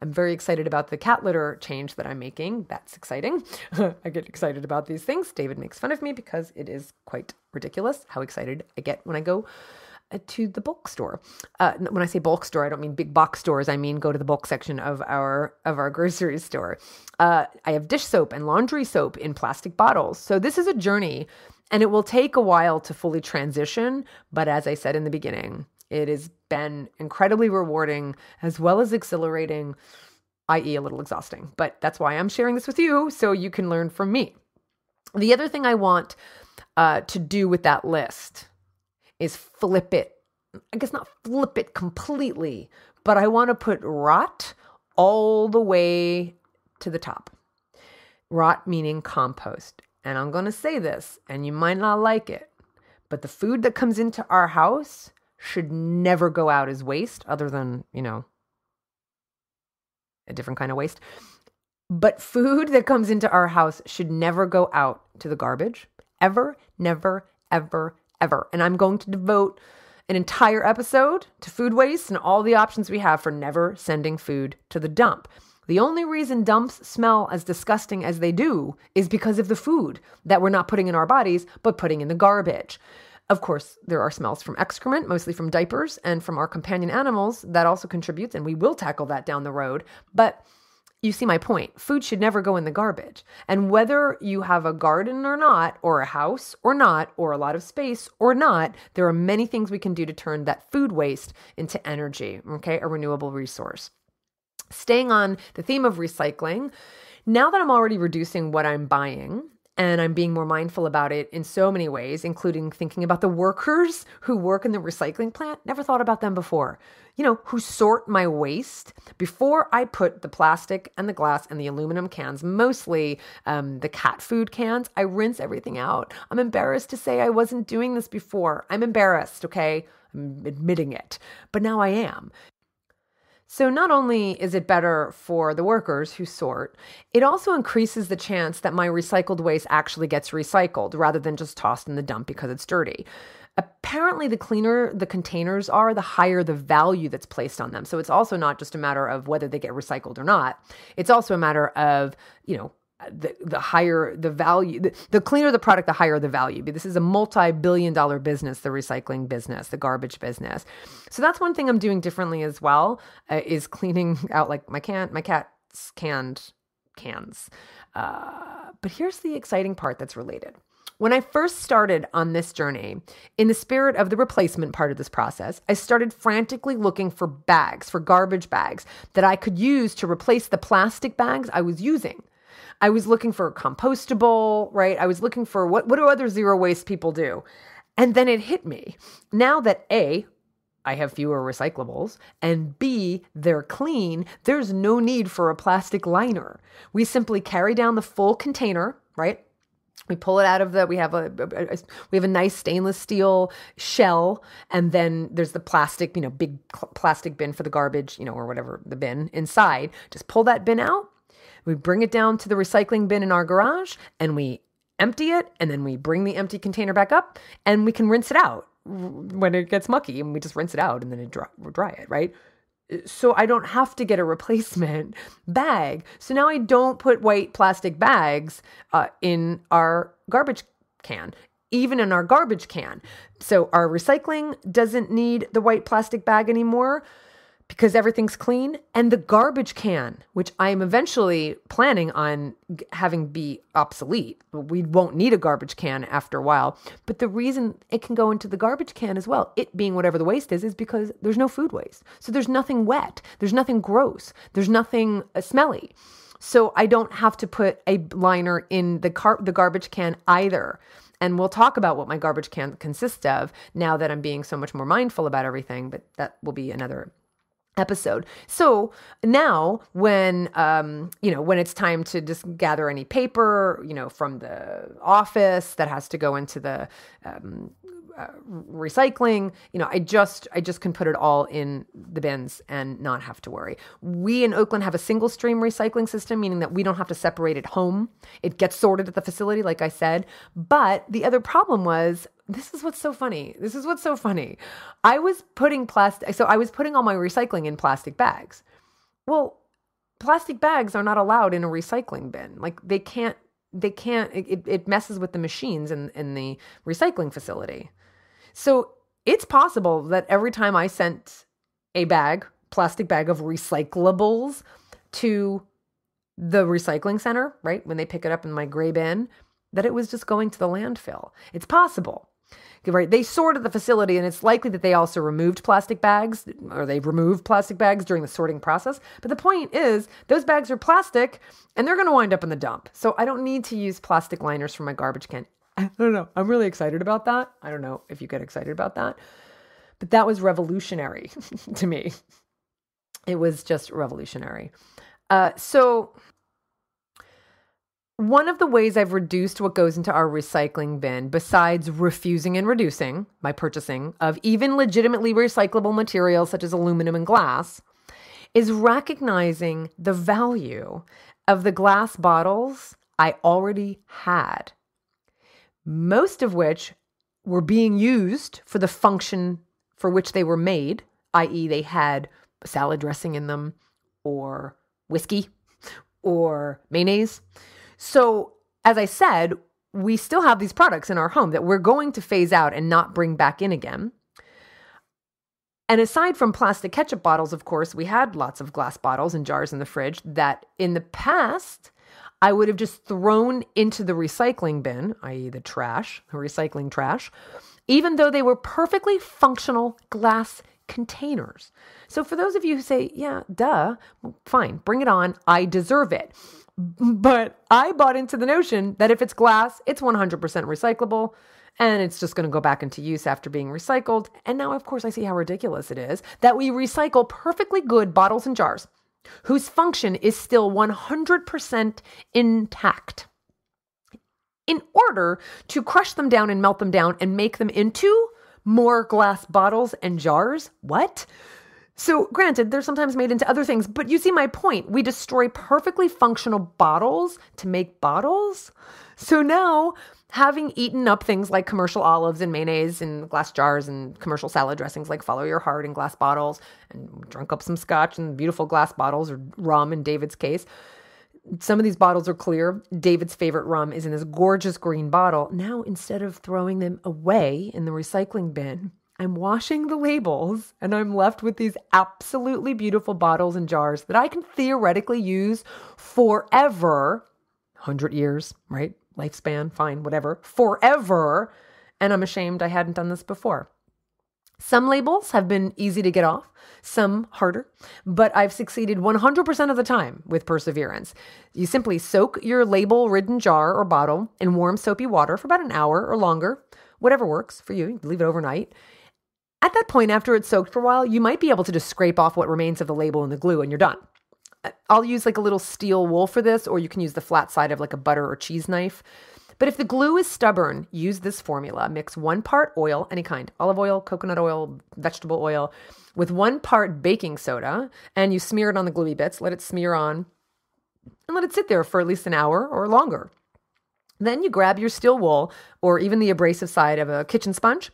I'm very excited about the cat litter change that I'm making. That's exciting. I get excited about these things. David makes fun of me because it is quite ridiculous how excited I get when I go uh, to the bulk store. Uh, when I say bulk store, I don't mean big box stores. I mean go to the bulk section of our of our grocery store. Uh, I have dish soap and laundry soap in plastic bottles. So this is a journey, and it will take a while to fully transition. But as I said in the beginning, it has been incredibly rewarding as well as exhilarating, that is a little exhausting. But that's why I'm sharing this with you, so you can learn from me. The other thing I want uh, to do with that list is flip it. I guess not flip it completely, but I want to put rot all the way to the top. Rot meaning compost. And I'm going to say this, and you might not like it, but the food that comes into our house should never go out as waste, other than, you know, a different kind of waste. But food that comes into our house should never go out to the garbage. Ever, never, ever, ever. And I'm going to devote an entire episode to food waste and all the options we have for never sending food to the dump. The only reason dumps smell as disgusting as they do is because of the food that we're not putting in our bodies, but putting in the garbage. Of course, there are smells from excrement, mostly from diapers and from our companion animals that also contributes, and we will tackle that down the road. But you see my point. Food should never go in the garbage. And whether you have a garden or not, or a house or not, or a lot of space or not, there are many things we can do to turn that food waste into energy, okay, a renewable resource. Staying on the theme of recycling, now that I'm already reducing what I'm buying, and I'm being more mindful about it in so many ways, including thinking about the workers who work in the recycling plant. Never thought about them before. You know, who sort my waste before I put the plastic and the glass and the aluminum cans, mostly um, the cat food cans. I rinse everything out. I'm embarrassed to say I wasn't doing this before. I'm embarrassed, okay? I'm admitting it. But now I am. So not only is it better for the workers who sort, it also increases the chance that my recycled waste actually gets recycled rather than just tossed in the dump because it's dirty. Apparently, the cleaner the containers are, the higher the value that's placed on them. So it's also not just a matter of whether they get recycled or not. It's also a matter of, you know, the, the higher the value, the, the cleaner the product, the higher the value. But this is a multi-billion dollar business, the recycling business, the garbage business. So that's one thing I'm doing differently as well, uh, is cleaning out like my can, my cat's canned cans. Uh, but here's the exciting part that's related. When I first started on this journey, in the spirit of the replacement part of this process, I started frantically looking for bags, for garbage bags that I could use to replace the plastic bags I was using. I was looking for compostable, right? I was looking for what, what do other zero waste people do? And then it hit me. Now that A, I have fewer recyclables, and B, they're clean, there's no need for a plastic liner. We simply carry down the full container, right? We pull it out of the, we have a, a, a, we have a nice stainless steel shell, and then there's the plastic, you know, big plastic bin for the garbage, you know, or whatever the bin inside. Just pull that bin out. We bring it down to the recycling bin in our garage and we empty it, and then we bring the empty container back up and we can rinse it out when it gets mucky, and we just rinse it out and then it dry, dry it, right? so I don't have to get a replacement bag. So now I don't put white plastic bags uh, in our garbage can, even in our garbage can. So our recycling doesn't need the white plastic bag anymore because everything's clean. And the garbage can, which I'm eventually planning on having be obsolete. We won't need a garbage can after a while. But the reason it can go into the garbage can as well, it being whatever the waste is, is because there's no food waste. So there's nothing wet. There's nothing gross. There's nothing smelly. So I don't have to put a liner in the car the garbage can either. And we'll talk about what my garbage can consists of now that I'm being so much more mindful about everything, but that will be another episode. So now when, um, you know, when it's time to just gather any paper, you know, from the office that has to go into the, um, uh, recycling, you know, I just, I just can put it all in the bins and not have to worry. We in Oakland have a single stream recycling system, meaning that we don't have to separate at home. It gets sorted at the facility, like I said, but the other problem was, This is what's so funny. This is what's so funny. I was putting plastic, so I was putting all my recycling in plastic bags. Well, plastic bags are not allowed in a recycling bin. Like they can't, they can't, it, it messes with the machines in, in the recycling facility. So it's possible that every time I sent a bag, plastic bag of recyclables to the recycling center, right? When they pick it up in my gray bin, that it was just going to the landfill. It's possible. Right? They sorted the facility, and it's likely that they also removed plastic bags, or they removed plastic bags during the sorting process. But the point is, those bags are plastic, and they're going to wind up in the dump. So I don't need to use plastic liners for my garbage can. I don't know. I'm really excited about that. I don't know if you get excited about that. But that was revolutionary to me. It was just revolutionary. Uh, so... One of the ways I've reduced what goes into our recycling bin, besides refusing and reducing my purchasing of even legitimately recyclable materials such as aluminum and glass, is recognizing the value of the glass bottles I already had, most of which were being used for the function for which they were made, that is they had salad dressing in them or whiskey or mayonnaise. So as I said, we still have these products in our home that we're going to phase out and not bring back in again. And aside from plastic ketchup bottles, of course, we had lots of glass bottles and jars in the fridge that in the past I would have just thrown into the recycling bin, that is the trash, the recycling trash, even though they were perfectly functional glass containers. So for those of you who say, yeah, duh, fine, bring it on, I deserve it. But I bought into the notion that if it's glass, it's one hundred percent recyclable and it's just going to go back into use after being recycled. And now, of course, I see how ridiculous it is that we recycle perfectly good bottles and jars whose function is still one hundred percent intact in order to crush them down and melt them down and make them into more glass bottles and jars. What? So granted, they're sometimes made into other things, but you see my point. We destroy perfectly functional bottles to make bottles. So now, having eaten up things like commercial olives and mayonnaise and glass jars and commercial salad dressings like Follow Your Heart and glass bottles, and drunk up some scotch and beautiful glass bottles or rum in David's case, some of these bottles are clear. David's favorite rum is in this gorgeous green bottle. Now, instead of throwing them away in the recycling bin, I'm washing the labels and I'm left with these absolutely beautiful bottles and jars that I can theoretically use forever, one hundred years, right? Lifespan, fine, whatever, forever. And I'm ashamed I hadn't done this before. Some labels have been easy to get off, some harder, but I've succeeded one hundred percent of the time with perseverance. You simply soak your label-ridden jar or bottle in warm soapy water for about an hour or longer, whatever works for you. You leave it overnight. At that point, after it's soaked for a while, you might be able to just scrape off what remains of the label and the glue and you're done. I'll use like a little steel wool for this, or you can use the flat side of like a butter or cheese knife. But if the glue is stubborn, use this formula. Mix one part oil, any kind, olive oil, coconut oil, vegetable oil, with one part baking soda, and you smear it on the gluey bits, let it smear on, and let it sit there for at least an hour or longer. Then you grab your steel wool or even the abrasive side of a kitchen sponge,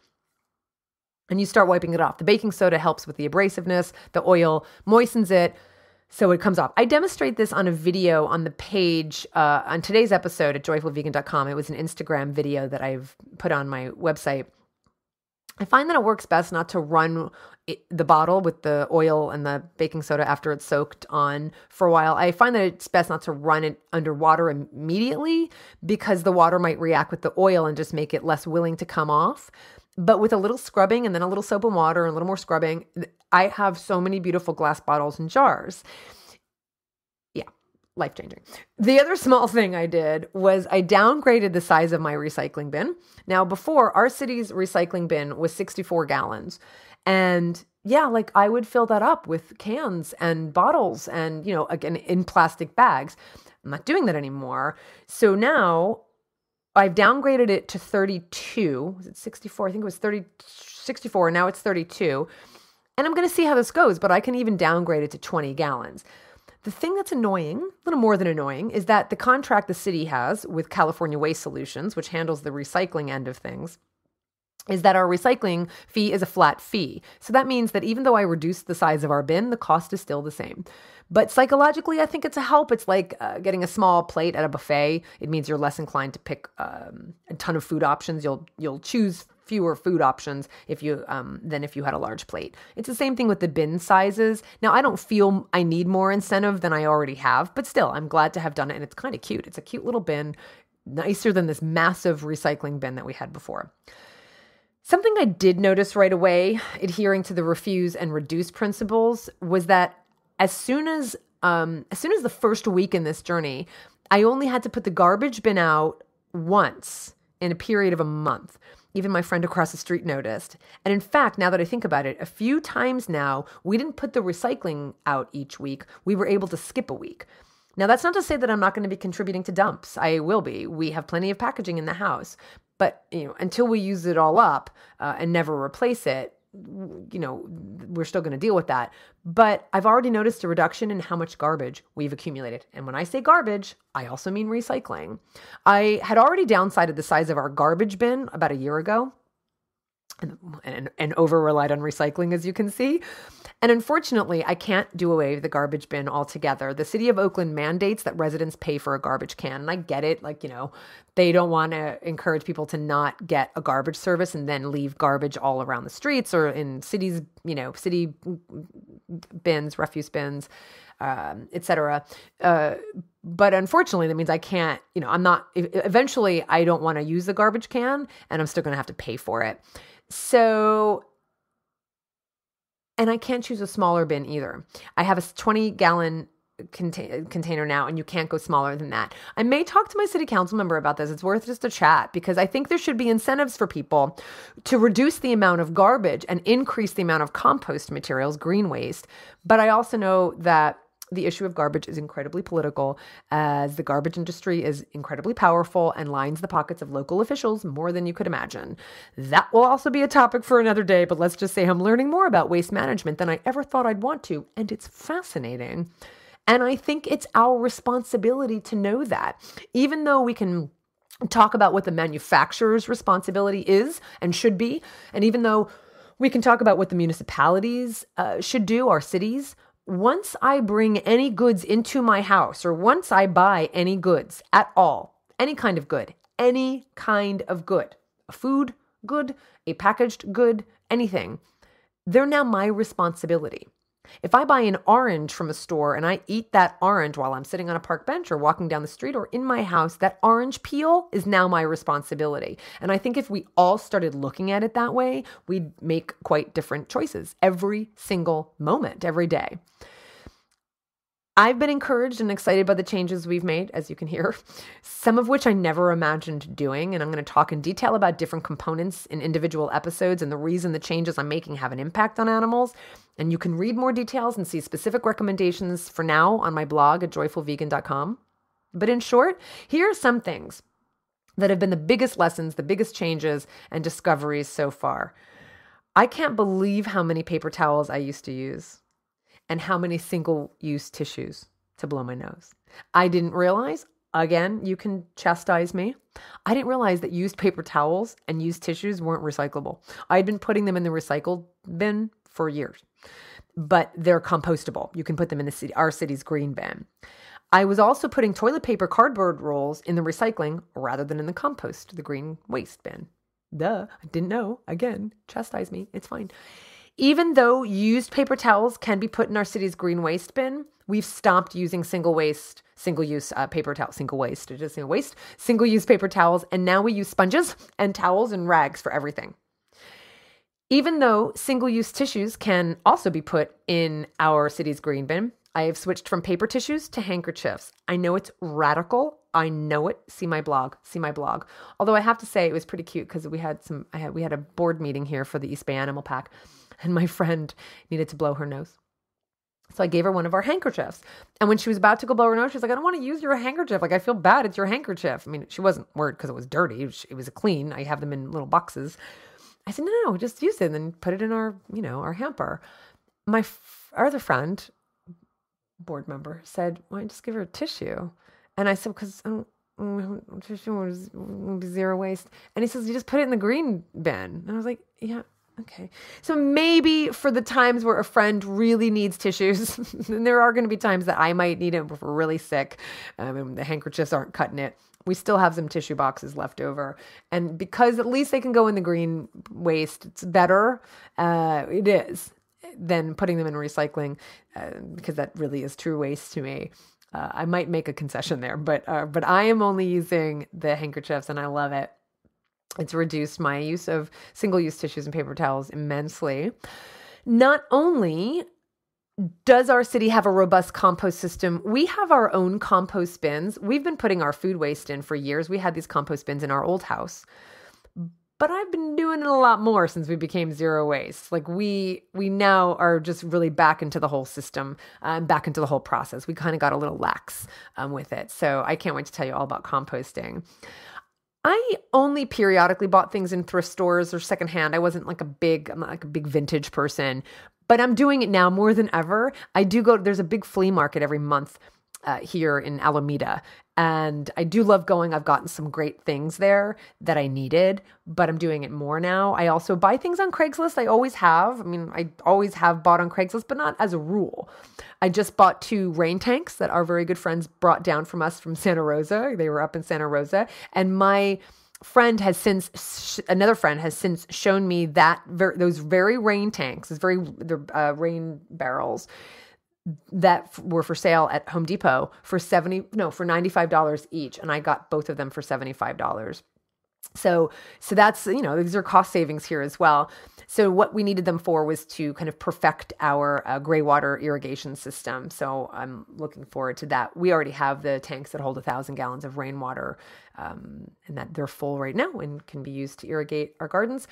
and you start wiping it off. The baking soda helps with the abrasiveness. The oil moistens it, so it comes off. I demonstrate this on a video on the page uh, on today's episode at joyful vegan dot com. It was an Instagram video that I've put on my website. I find that it works best not to run it, the bottle with the oil and the baking soda after it's soaked on for a while. I find that it's best not to run it under water immediately because the water might react with the oil and just make it less willing to come off. But with a little scrubbing and then a little soap and water and a little more scrubbing, I have so many beautiful glass bottles and jars. Yeah, life-changing. The other small thing I did was I downgraded the size of my recycling bin. Now, before, our city's recycling bin was sixty-four gallons. And yeah, like I would fill that up with cans and bottles and, you know, again, in plastic bags. I'm not doing that anymore. So now I've downgraded it to thirty-two. Was it sixty-four? I think it was thirty, sixty-four. Now it's thirty-two. And I'm going to see how this goes, but I can even downgrade it to twenty gallons. The thing that's annoying, a little more than annoying, is that the contract the city has with California Waste Solutions, which handles the recycling end of things, is that our recycling fee is a flat fee. So that means that even though I reduced the size of our bin, the cost is still the same. But psychologically, I think it's a help. It's like uh, getting a small plate at a buffet. It means you're less inclined to pick um, a ton of food options. You'll you'll choose fewer food options if you um, than if you had a large plate. It's the same thing with the bin sizes. Now, I don't feel I need more incentive than I already have, but still, I'm glad to have done it, and it's kind of cute. It's a cute little bin, nicer than this massive recycling bin that we had before. Something I did notice right away, adhering to the refuse and reduce principles, was that as soon as um, as soon as the first week in this journey, I only had to put the garbage bin out once in a period of a month. Even my friend across the street noticed. And in fact, now that I think about it, a few times now, we didn't put the recycling out each week. We were able to skip a week. Now, that's not to say that I'm not going to be contributing to dumps. I will be. We have plenty of packaging in the house. But, you know, until we use it all up uh, and never replace it, you know, we're still going to deal with that. But I've already noticed a reduction in how much garbage we've accumulated. And when I say garbage, I also mean recycling. I had already downsided the size of our garbage bin about a year ago and, and, and over-relied on recycling, as you can see. And unfortunately, I can't do away with the garbage bin altogether. The city of Oakland mandates that residents pay for a garbage can. And I get it. Like, you know, they don't want to encourage people to not get a garbage service and then leave garbage all around the streets or in cities, you know, city bins, refuse bins, um, et cetera. Uh, but unfortunately, that means I can't, you know, I'm not, eventually I don't want to use the garbage can and I'm still going to have to pay for it. So and I can't choose a smaller bin either. I have a twenty-gallon contain container now, and you can't go smaller than that. I may talk to my city council member about this. It's worth just a chat because I think there should be incentives for people to reduce the amount of garbage and increase the amount of compost materials, green waste. But I also know that the issue of garbage is incredibly political, as the garbage industry is incredibly powerful and lines the pockets of local officials more than you could imagine. That will also be a topic for another day, but let's just say I'm learning more about waste management than I ever thought I'd want to, and it's fascinating. And I think it's our responsibility to know that. Even though we can talk about what the manufacturer's responsibility is and should be, and even though we can talk about what the municipalities uh, should do, our cities, once I bring any goods into my house, or once I buy any goods at all, any kind of good, any kind of good, a food good, a packaged good, anything, they're now my responsibility. If I buy an orange from a store and I eat that orange while I'm sitting on a park bench or walking down the street or in my house, that orange peel is now my responsibility. And I think if we all started looking at it that way, we'd make quite different choices every single moment, every day. I've been encouraged and excited by the changes we've made, as you can hear, some of which I never imagined doing. And I'm going to talk in detail about different components in individual episodes and the reason the changes I'm making have an impact on animals. And you can read more details and see specific recommendations for now on my blog at joyful vegan dot com. But in short, here are some things that have been the biggest lessons, the biggest changes and discoveries so far. I can't believe how many paper towels I used to use. And how many single-use tissues, to blow my nose. I didn't realize Again, you can chastise me. I didn't realize that used paper towels and used tissues weren't recyclable. I'd been putting them in the recycled bin for years, but they're compostable. You can put them in the city, our city's green bin. I was also putting toilet paper cardboard rolls in the recycling rather than in the compost, the green waste bin. Duh, I didn't know. Again, chastise me. It's fine. Even though used paper towels can be put in our city's green waste bin, we've stopped using single waste, single-use uh, paper towels, single waste, it is single waste, single-use paper towels, and now we use sponges and towels and rags for everything. Even though single-use tissues can also be put in our city's green bin, I have switched from paper tissues to handkerchiefs. I know it's radical. I know it. See my blog. See my blog. Although I have to say it was pretty cute because we had some, I had, we had a board meeting here for the East Bay Animal Pack, and my friend needed to blow her nose. So I gave her one of our handkerchiefs. And when she was about to go blow her nose, she's like, I don't want to use your handkerchief. Like, I feel bad. It's your handkerchief. I mean, she wasn't worried because it was dirty. It was, it was clean. I have them in little boxes. I said, no, no, no, just use it and then put it in our, you know, our hamper. My f- our other friend, board member, said, why don't you just give her a tissue? And I said, because I don't, tissue is zero waste. And he says, you just put it in the green bin. And I was like, yeah. Okay. So maybe for the times where a friend really needs tissues, and there are going to be times that I might need it if we're really sick, um, and the handkerchiefs aren't cutting it, we still have some tissue boxes left over. And because at least they can go in the green waste, it's better. Uh, it is than putting them in recycling, uh, because that really is true waste to me. Uh, I might make a concession there, but, uh, but I am only using the handkerchiefs and I love it. It's reduced my use of single-use tissues and paper towels immensely. Not only does our city have a robust compost system, we have our own compost bins. We've been putting our food waste in for years. We had these compost bins in our old house. But I've been doing it a lot more since we became zero waste. Like we we now are just really back into the whole system and um, back into the whole process. We kind of got a little lax um, with it. So I can't wait to tell you all about composting. I only periodically bought things in thrift stores or secondhand. I wasn't like a big, I'm not like a big vintage person, but I'm doing it now more than ever. I do go, there's a big flea market every month uh, here in Alameda. And I do love going. I've gotten some great things there that I needed, but I'm doing it more now. I also buy things on Craigslist. I always have. I mean, I always have bought on Craigslist, but not as a rule. I just bought two rain tanks that our very good friends brought down from us from Santa Rosa. They were up in Santa Rosa. And my friend has since, sh- another friend has since shown me that ver- those very rain tanks, those very uh, rain barrels, that were for sale at Home Depot for seventy, no, for ninety-five dollars each. And I got both of them for seventy-five dollars. So, so that's, you know, these are cost savings here as well. So what we needed them for was to kind of perfect our uh, gray water irrigation system. So I'm looking forward to that. We already have the tanks that hold a thousand gallons of rainwater, um, and that they're full right now and can be used to irrigate our gardens.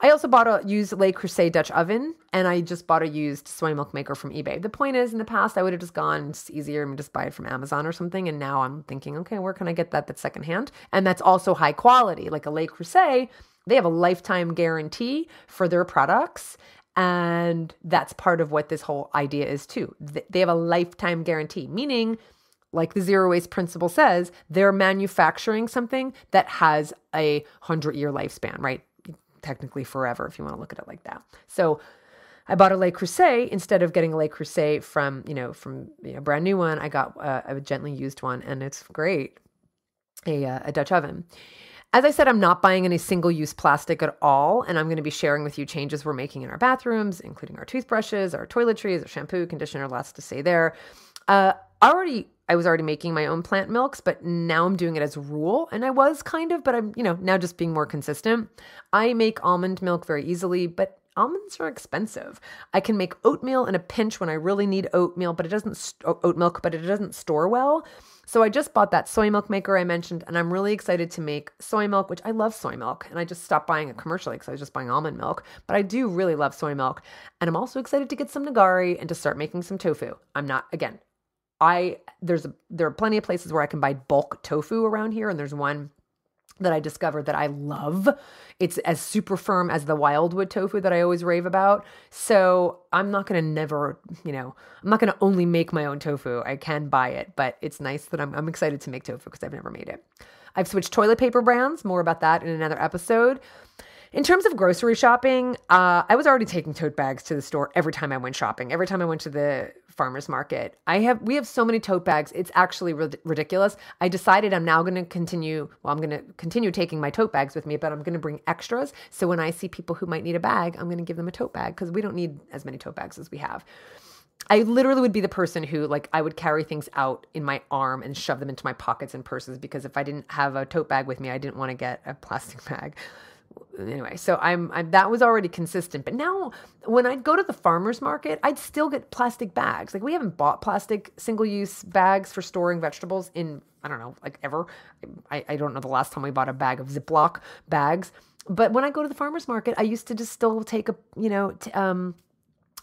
I also bought a used Le Creuset Dutch oven, and I just bought a used soy milk maker from eBay. The point is, in the past, I would have just gone, it's easier and just buy it from Amazon or something. And now I'm thinking, okay, where can I get that that's secondhand? And that's also high quality. Like a Le Creuset, they have a lifetime guarantee for their products. And that's part of what this whole idea is too. They have a lifetime guarantee, meaning like the zero waste principle says, they're manufacturing something that has a hundred year lifespan, right? Technically forever, if you want to look at it like that. So I bought a Le Creuset instead of getting a Le Creuset from, you know, from a brand new one. I got a, a gently used one, and it's great. A, a Dutch oven. As I said, I'm not buying any single-use plastic at all, and I'm going to be sharing with you changes we're making in our bathrooms, including our toothbrushes, our toiletries, our shampoo, conditioner, lots to say there. Uh, already, I was already making my own plant milks, but now I'm doing it as a rule, and I was kind of, but I'm, you know, now just being more consistent. I make almond milk very easily, but almonds are expensive. I can make oatmeal in a pinch when I really need oatmeal, but it doesn't st- oat milk, but it doesn't store well. So I just bought that soy milk maker I mentioned, and I'm really excited to make soy milk, which I love soy milk, and I just stopped buying it commercially because I was just buying almond milk, but I do really love soy milk, and I'm also excited to get some nigari and to start making some tofu. I'm not, again, I there's a, there are plenty of places where I can buy bulk tofu around here, and there's one that I discovered that I love. It's as super firm as the wildwood tofu that I always rave about. So I'm not going to never, you know, I'm not going to only make my own tofu. I can buy it, but it's nice that I'm, I'm excited to make tofu because I've never made it. I've switched toilet paper brands. More about that in another episode. In terms of grocery shopping, uh, I was already taking tote bags to the store every time I went shopping, every time I went to the farmer's market. I have, we have so many tote bags. It's actually rid- ridiculous. I decided I'm now going to continue, well, I'm going to continue taking my tote bags with me, but I'm going to bring extras. So when I see people who might need a bag, I'm going to give them a tote bag because we don't need as many tote bags as we have. I literally would be the person who, like, I would carry things out in my arm and shove them into my pockets and purses because if I didn't have a tote bag with me, I didn't want to get a plastic bag. Anyway, so I'm, I'm, that was already consistent. But now when I'd go to the farmer's market, I'd still get plastic bags. Like we haven't bought plastic single-use bags for storing vegetables in, I don't know, like ever. I, I don't know the last time we bought a bag of Ziploc bags. But when I go to the farmer's market, I used to just still take a, you know, t- um,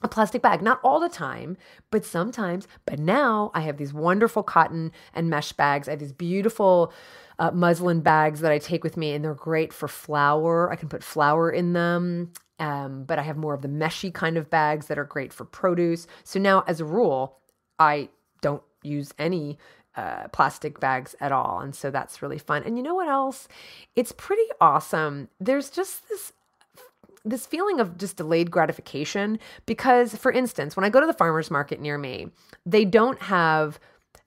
a plastic bag, not all the time, but sometimes. But now I have these wonderful cotton and mesh bags. I have these beautiful uh, muslin bags that I take with me, and they're great for flour. I can put flour in them. Um, but I have more of the meshy kind of bags that are great for produce. So now, as a rule, I don't use any uh, plastic bags at all. And so that's really fun. And you know what else? It's pretty awesome. There's just this this feeling of just delayed gratification because, for instance, when I go to the farmer's market near me, they don't have,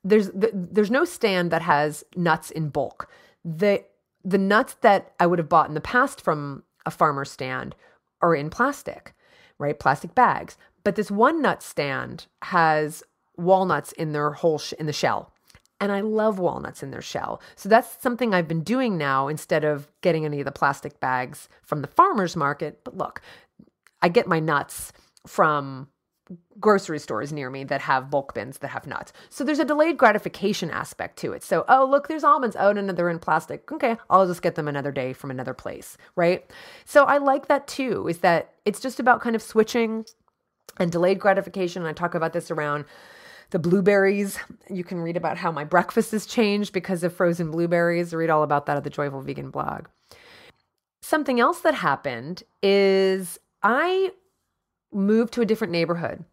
there's there's no stand that has nuts in bulk. The, the nuts that I would have bought in the past from a farmer's stand are in plastic, right? Plastic bags. But this one nut stand has walnuts in their whole, sh- in the shell. And I love walnuts in their shell. So that's something I've been doing now instead of getting any of the plastic bags from the farmer's market. But look, I get my nuts from grocery stores near me that have bulk bins that have nuts. So there's a delayed gratification aspect to it. So, oh, look, there's almonds. Oh, no, no, they're in plastic. Okay, I'll just get them another day from another place, right? So I like that too, is that it's just about kind of switching and delayed gratification. And I talk about this around the blueberries. You can read about how my breakfast has changed because of frozen blueberries. Read all about that at the Joyful Vegan blog. Something else that happened is I moved to a different neighborhood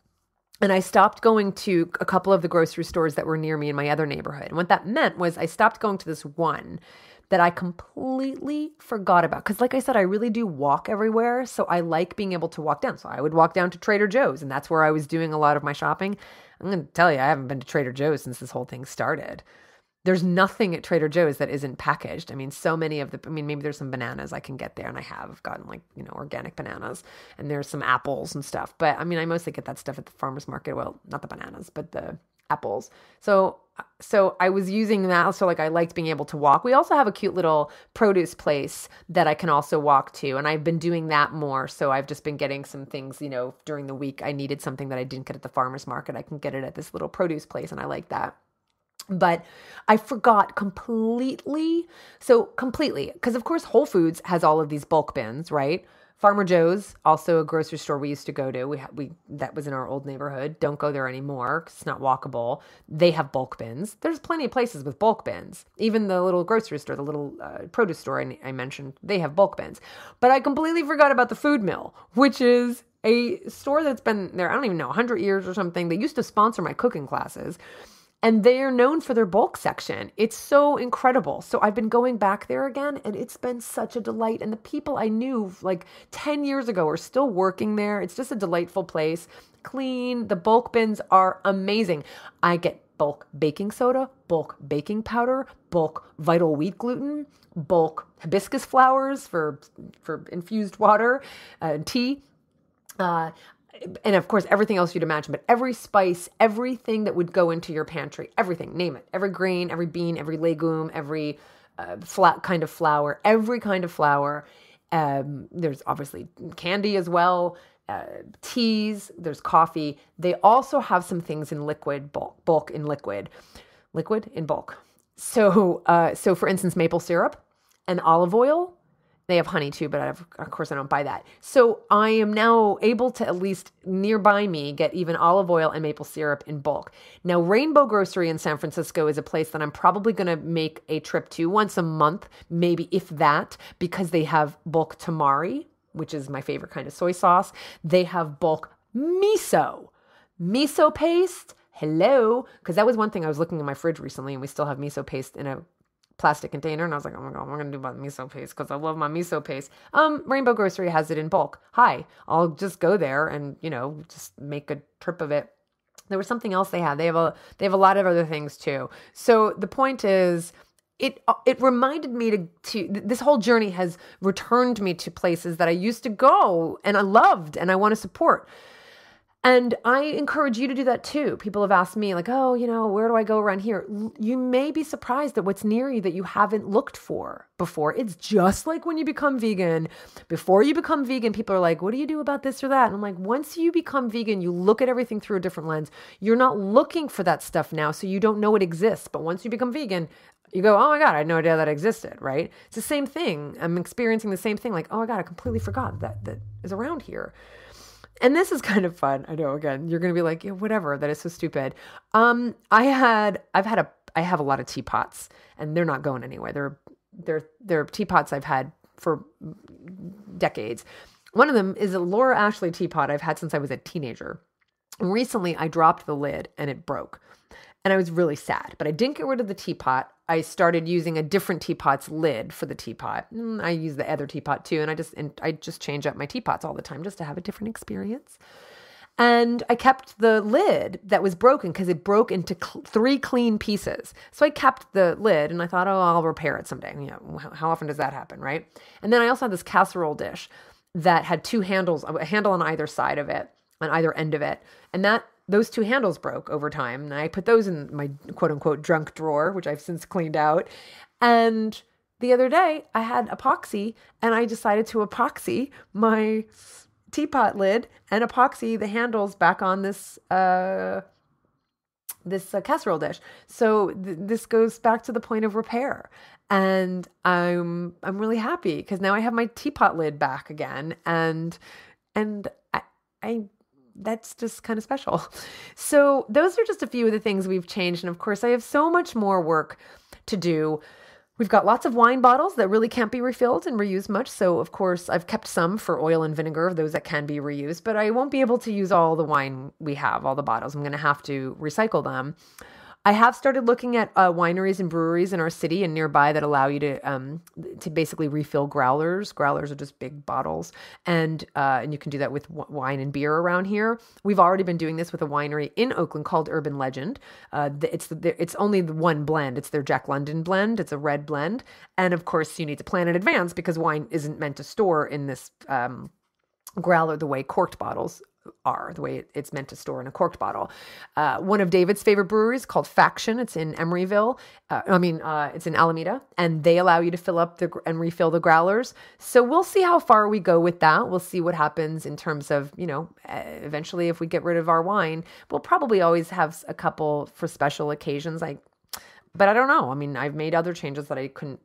and I stopped going to a couple of the grocery stores that were near me in my other neighborhood. And what that meant was I stopped going to this one that I completely forgot about. Because like I said, I really do walk everywhere. So I like being able to walk down. So I would walk down to Trader Joe's, and that's where I was doing a lot of my shopping. I'm going to tell you, I haven't been to Trader Joe's since this whole thing started. There's nothing at Trader Joe's that isn't packaged. I mean, so many of the, I mean, maybe there's some bananas I can get there, and I have gotten like, you know, organic bananas, and there's some apples and stuff. But I mean, I mostly get that stuff at the farmer's market. Well, not the bananas, but the apples. So so I was using that. So like I liked being able to walk. We also have a cute little produce place that I can also walk to. And I've been doing that more. So I've just been getting some things, you know, during the week. I needed something that I didn't get at the farmer's market. I can get it at this little produce place. And I like that. But I forgot completely. So completely, because of course, Whole Foods has all of these bulk bins, right? Farmer Joe's, also a grocery store we used to go to. We ha- we that was in our old neighborhood. Don't go there anymore. It's not walkable. They have bulk bins. There's plenty of places with bulk bins. Even the little grocery store, the little uh, produce store I, I mentioned, they have bulk bins. But I completely forgot about the food mill, which is a store that's been there, I don't even know, one hundred years or something. They used to sponsor my cooking classes. And they are known for their bulk section. It's so incredible. So I've been going back there again, and it's been such a delight. And the people I knew like ten years ago are still working there. It's just a delightful place. Clean. The bulk bins are amazing. I get bulk baking soda, bulk baking powder, bulk vital wheat gluten, bulk hibiscus flowers for, for infused water, uh, tea. Uh, And of course, everything else you'd imagine, but every spice, everything that would go into your pantry, everything, name it, every grain, every bean, every legume, every uh, flat kind of flour, every kind of flour. Um, there's obviously candy as well, uh, teas, there's coffee. They also have some things in liquid bulk, bulk in liquid, liquid in bulk. So, uh, so for instance, maple syrup and olive oil They have honey too, but I have, of course I don't buy that. So I am now able to at least nearby me get even olive oil and maple syrup in bulk. Now Rainbow Grocery in San Francisco is a place that I'm probably going to make a trip to once a month, maybe if that, because they have bulk tamari, which is my favorite kind of soy sauce. They have bulk miso, miso paste. Hello. Because that was one thing I was looking in my fridge recently and we still have miso paste in a plastic container, and I was like, oh my god, I'm gonna do about miso paste because I love my miso paste. Um, Rainbow Grocery has it in bulk. Hi, I'll just go there and, you know, just make a trip of it. There was something else they had. They have a they have a lot of other things too. So the point is, it it reminded me to to this whole journey has returned me to places that I used to go and I loved and I want to support. And I encourage you to do that too. People have asked me like, oh, you know, where do I go around here? You may be surprised at what's near you that you haven't looked for before. It's just like when you become vegan. Before you become vegan, people are like, what do you do about this or that? And I'm like, once you become vegan, you look at everything through a different lens. You're not looking for that stuff now, so you don't know it exists. But once you become vegan, you go, oh my God, I had no idea that existed, right? It's the same thing. I'm experiencing the same thing. Like, oh my God, I completely forgot that that is around here. And this is kind of fun. I know, again, you're going to be like, yeah, whatever, that is so stupid. Um, I had, I've had a, I have a lot of teapots and they're not going anywhere. They're, they're, they're teapots I've had for decades. One of them is a Laura Ashley teapot I've had since I was a teenager. Recently, I dropped the lid and it broke. And I was really sad, but I didn't get rid of the teapot. I started using a different teapot's lid for the teapot. I use the other teapot too, and I just and I just change up my teapots all the time just to have a different experience. And I kept the lid that was broken because it broke into cl- three clean pieces. So I kept the lid, and I thought, oh, I'll repair it someday. You know, how often does that happen, right? And then I also had this casserole dish that had two handles, a handle on either side of it, on either end of it, and that. Those two handles broke over time, and I put those in my quote-unquote drunk drawer, which I've since cleaned out. And the other day, I had epoxy, and I decided to epoxy my teapot lid and epoxy the handles back on this uh, this uh, casserole dish. So th- this goes back to the point of repair, and I'm I'm really happy because now I have my teapot lid back again, and and I. I that's just kind of special. So those are just a few of the things we've changed. And of course, I have so much more work to do. We've got lots of wine bottles that really can't be refilled and reused much. So of course, I've kept some for oil and vinegar, those that can be reused, but I won't be able to use all the wine we have, all the bottles. I'm going to have to recycle them. I have started looking at uh, wineries and breweries in our city and nearby that allow you to um, to basically refill growlers. Growlers are just big bottles, and uh, and you can do that with w- wine and beer around here. We've already been doing this with a winery in Oakland called Urban Legend. Uh, it's the, it's only the one blend. It's their Jack London blend. It's a red blend, and of course you need to plan in advance because wine isn't meant to store in this um, growler the way corked bottles are, the way it's meant to store in a corked bottle. Uh, one of David's favorite breweries called Faction. It's in Emeryville. Uh, I mean, uh, it's in Alameda, and they allow you to fill up the and refill the growlers. So we'll see how far we go with that. We'll see what happens in terms of, you know, eventually if we get rid of our wine, we'll probably always have a couple for special occasions. Like, but I don't know. I mean, I've made other changes that I couldn't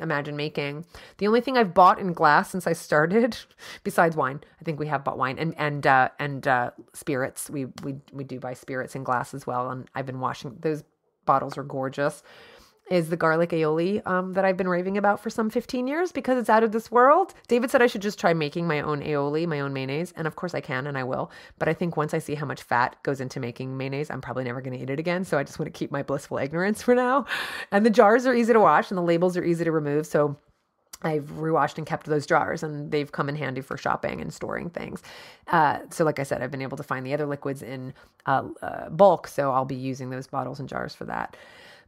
imagine making. The only thing I've bought in glass since I started, besides wine, I think we have bought wine and and uh, and uh, spirits. We we we do buy spirits in glass as well, and I've been washing those bottles. Are gorgeous. Is the garlic aioli um, that I've been raving about for some fifteen years because it's out of this world. David said I should just try making my own aioli, my own mayonnaise. And of course I can and I will. But I think once I see how much fat goes into making mayonnaise, I'm probably never going to eat it again. So I just want to keep my blissful ignorance for now. And the jars are easy to wash and the labels are easy to remove. So I've rewashed and kept those jars, and they've come in handy for shopping and storing things. Uh, so like I said, I've been able to find the other liquids in uh, uh, bulk. So I'll be using those bottles and jars for that.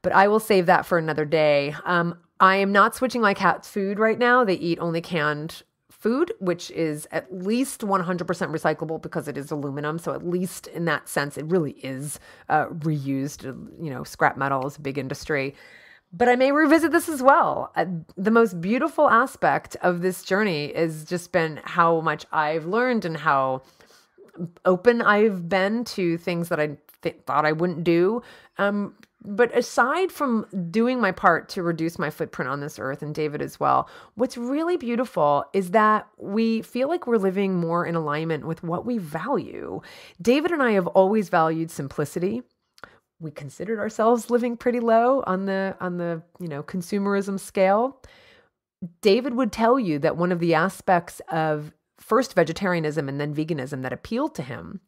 But I will save that for another day. Um, I am not switching my cat's food right now. They eat only canned food, which is at least one hundred percent recyclable because it is aluminum. So at least in that sense, it really is uh, reused. You know, scrap metal is a big industry. But I may revisit this as well. Uh, the most beautiful aspect of this journey has just been how much I've learned and how open I've been to things that I th- thought I wouldn't do. Um, but aside from doing my part to reduce my footprint on this earth, and David as well, what's really beautiful is that we feel like we're living more in alignment with what we value. David and I have always valued simplicity. We considered ourselves living pretty low on the, on the, you know, consumerism scale. David would tell you that one of the aspects of first vegetarianism and then veganism that appealed to him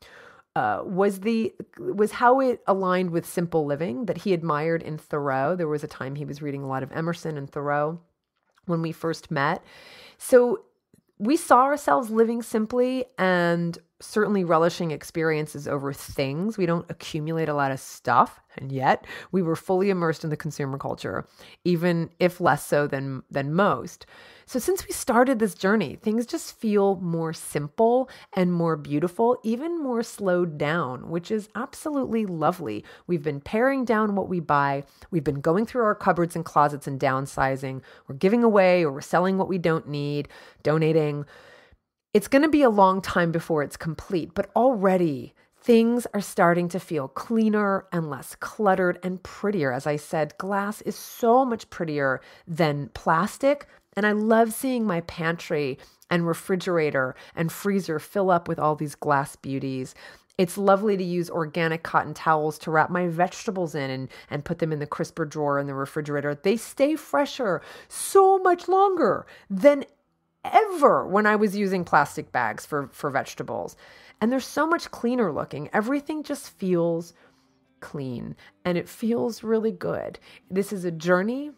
uh, was the was how it aligned with simple living that he admired in Thoreau. There was a time he was reading a lot of Emerson and Thoreau when we first met. So we saw ourselves living simply and certainly relishing experiences over things. We don't accumulate a lot of stuff, and yet we were fully immersed in the consumer culture, even if less so than than most. So since we started this journey, things just feel more simple and more beautiful, even more slowed down, which is absolutely lovely. We've been paring down what we buy. We've been going through our cupboards and closets and downsizing. We're giving away, or we're selling what we don't need, donating. It's going to be a long time before it's complete, but already things are starting to feel cleaner and less cluttered and prettier. As I said, glass is so much prettier than plastic, and I love seeing my pantry and refrigerator and freezer fill up with all these glass beauties. It's lovely to use organic cotton towels to wrap my vegetables in and, and put them in the crisper drawer in the refrigerator. They stay fresher so much longer than ever when I was using plastic bags for, for vegetables. And they're so much cleaner looking. Everything just feels clean and it feels really good. This is a journey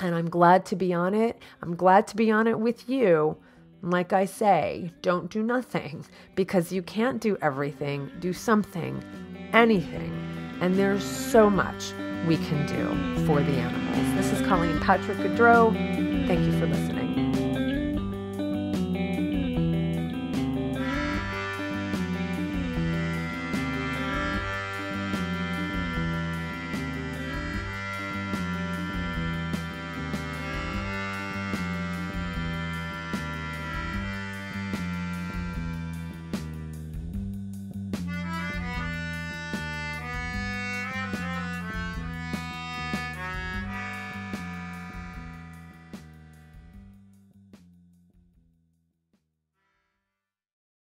and I'm glad to be on it. I'm glad to be on it with you. Like I say, don't do nothing, because you can't do everything. Do something, anything. And there's so much we can do for the animals. This is Colleen Patrick-Goudreau. Thank you for listening.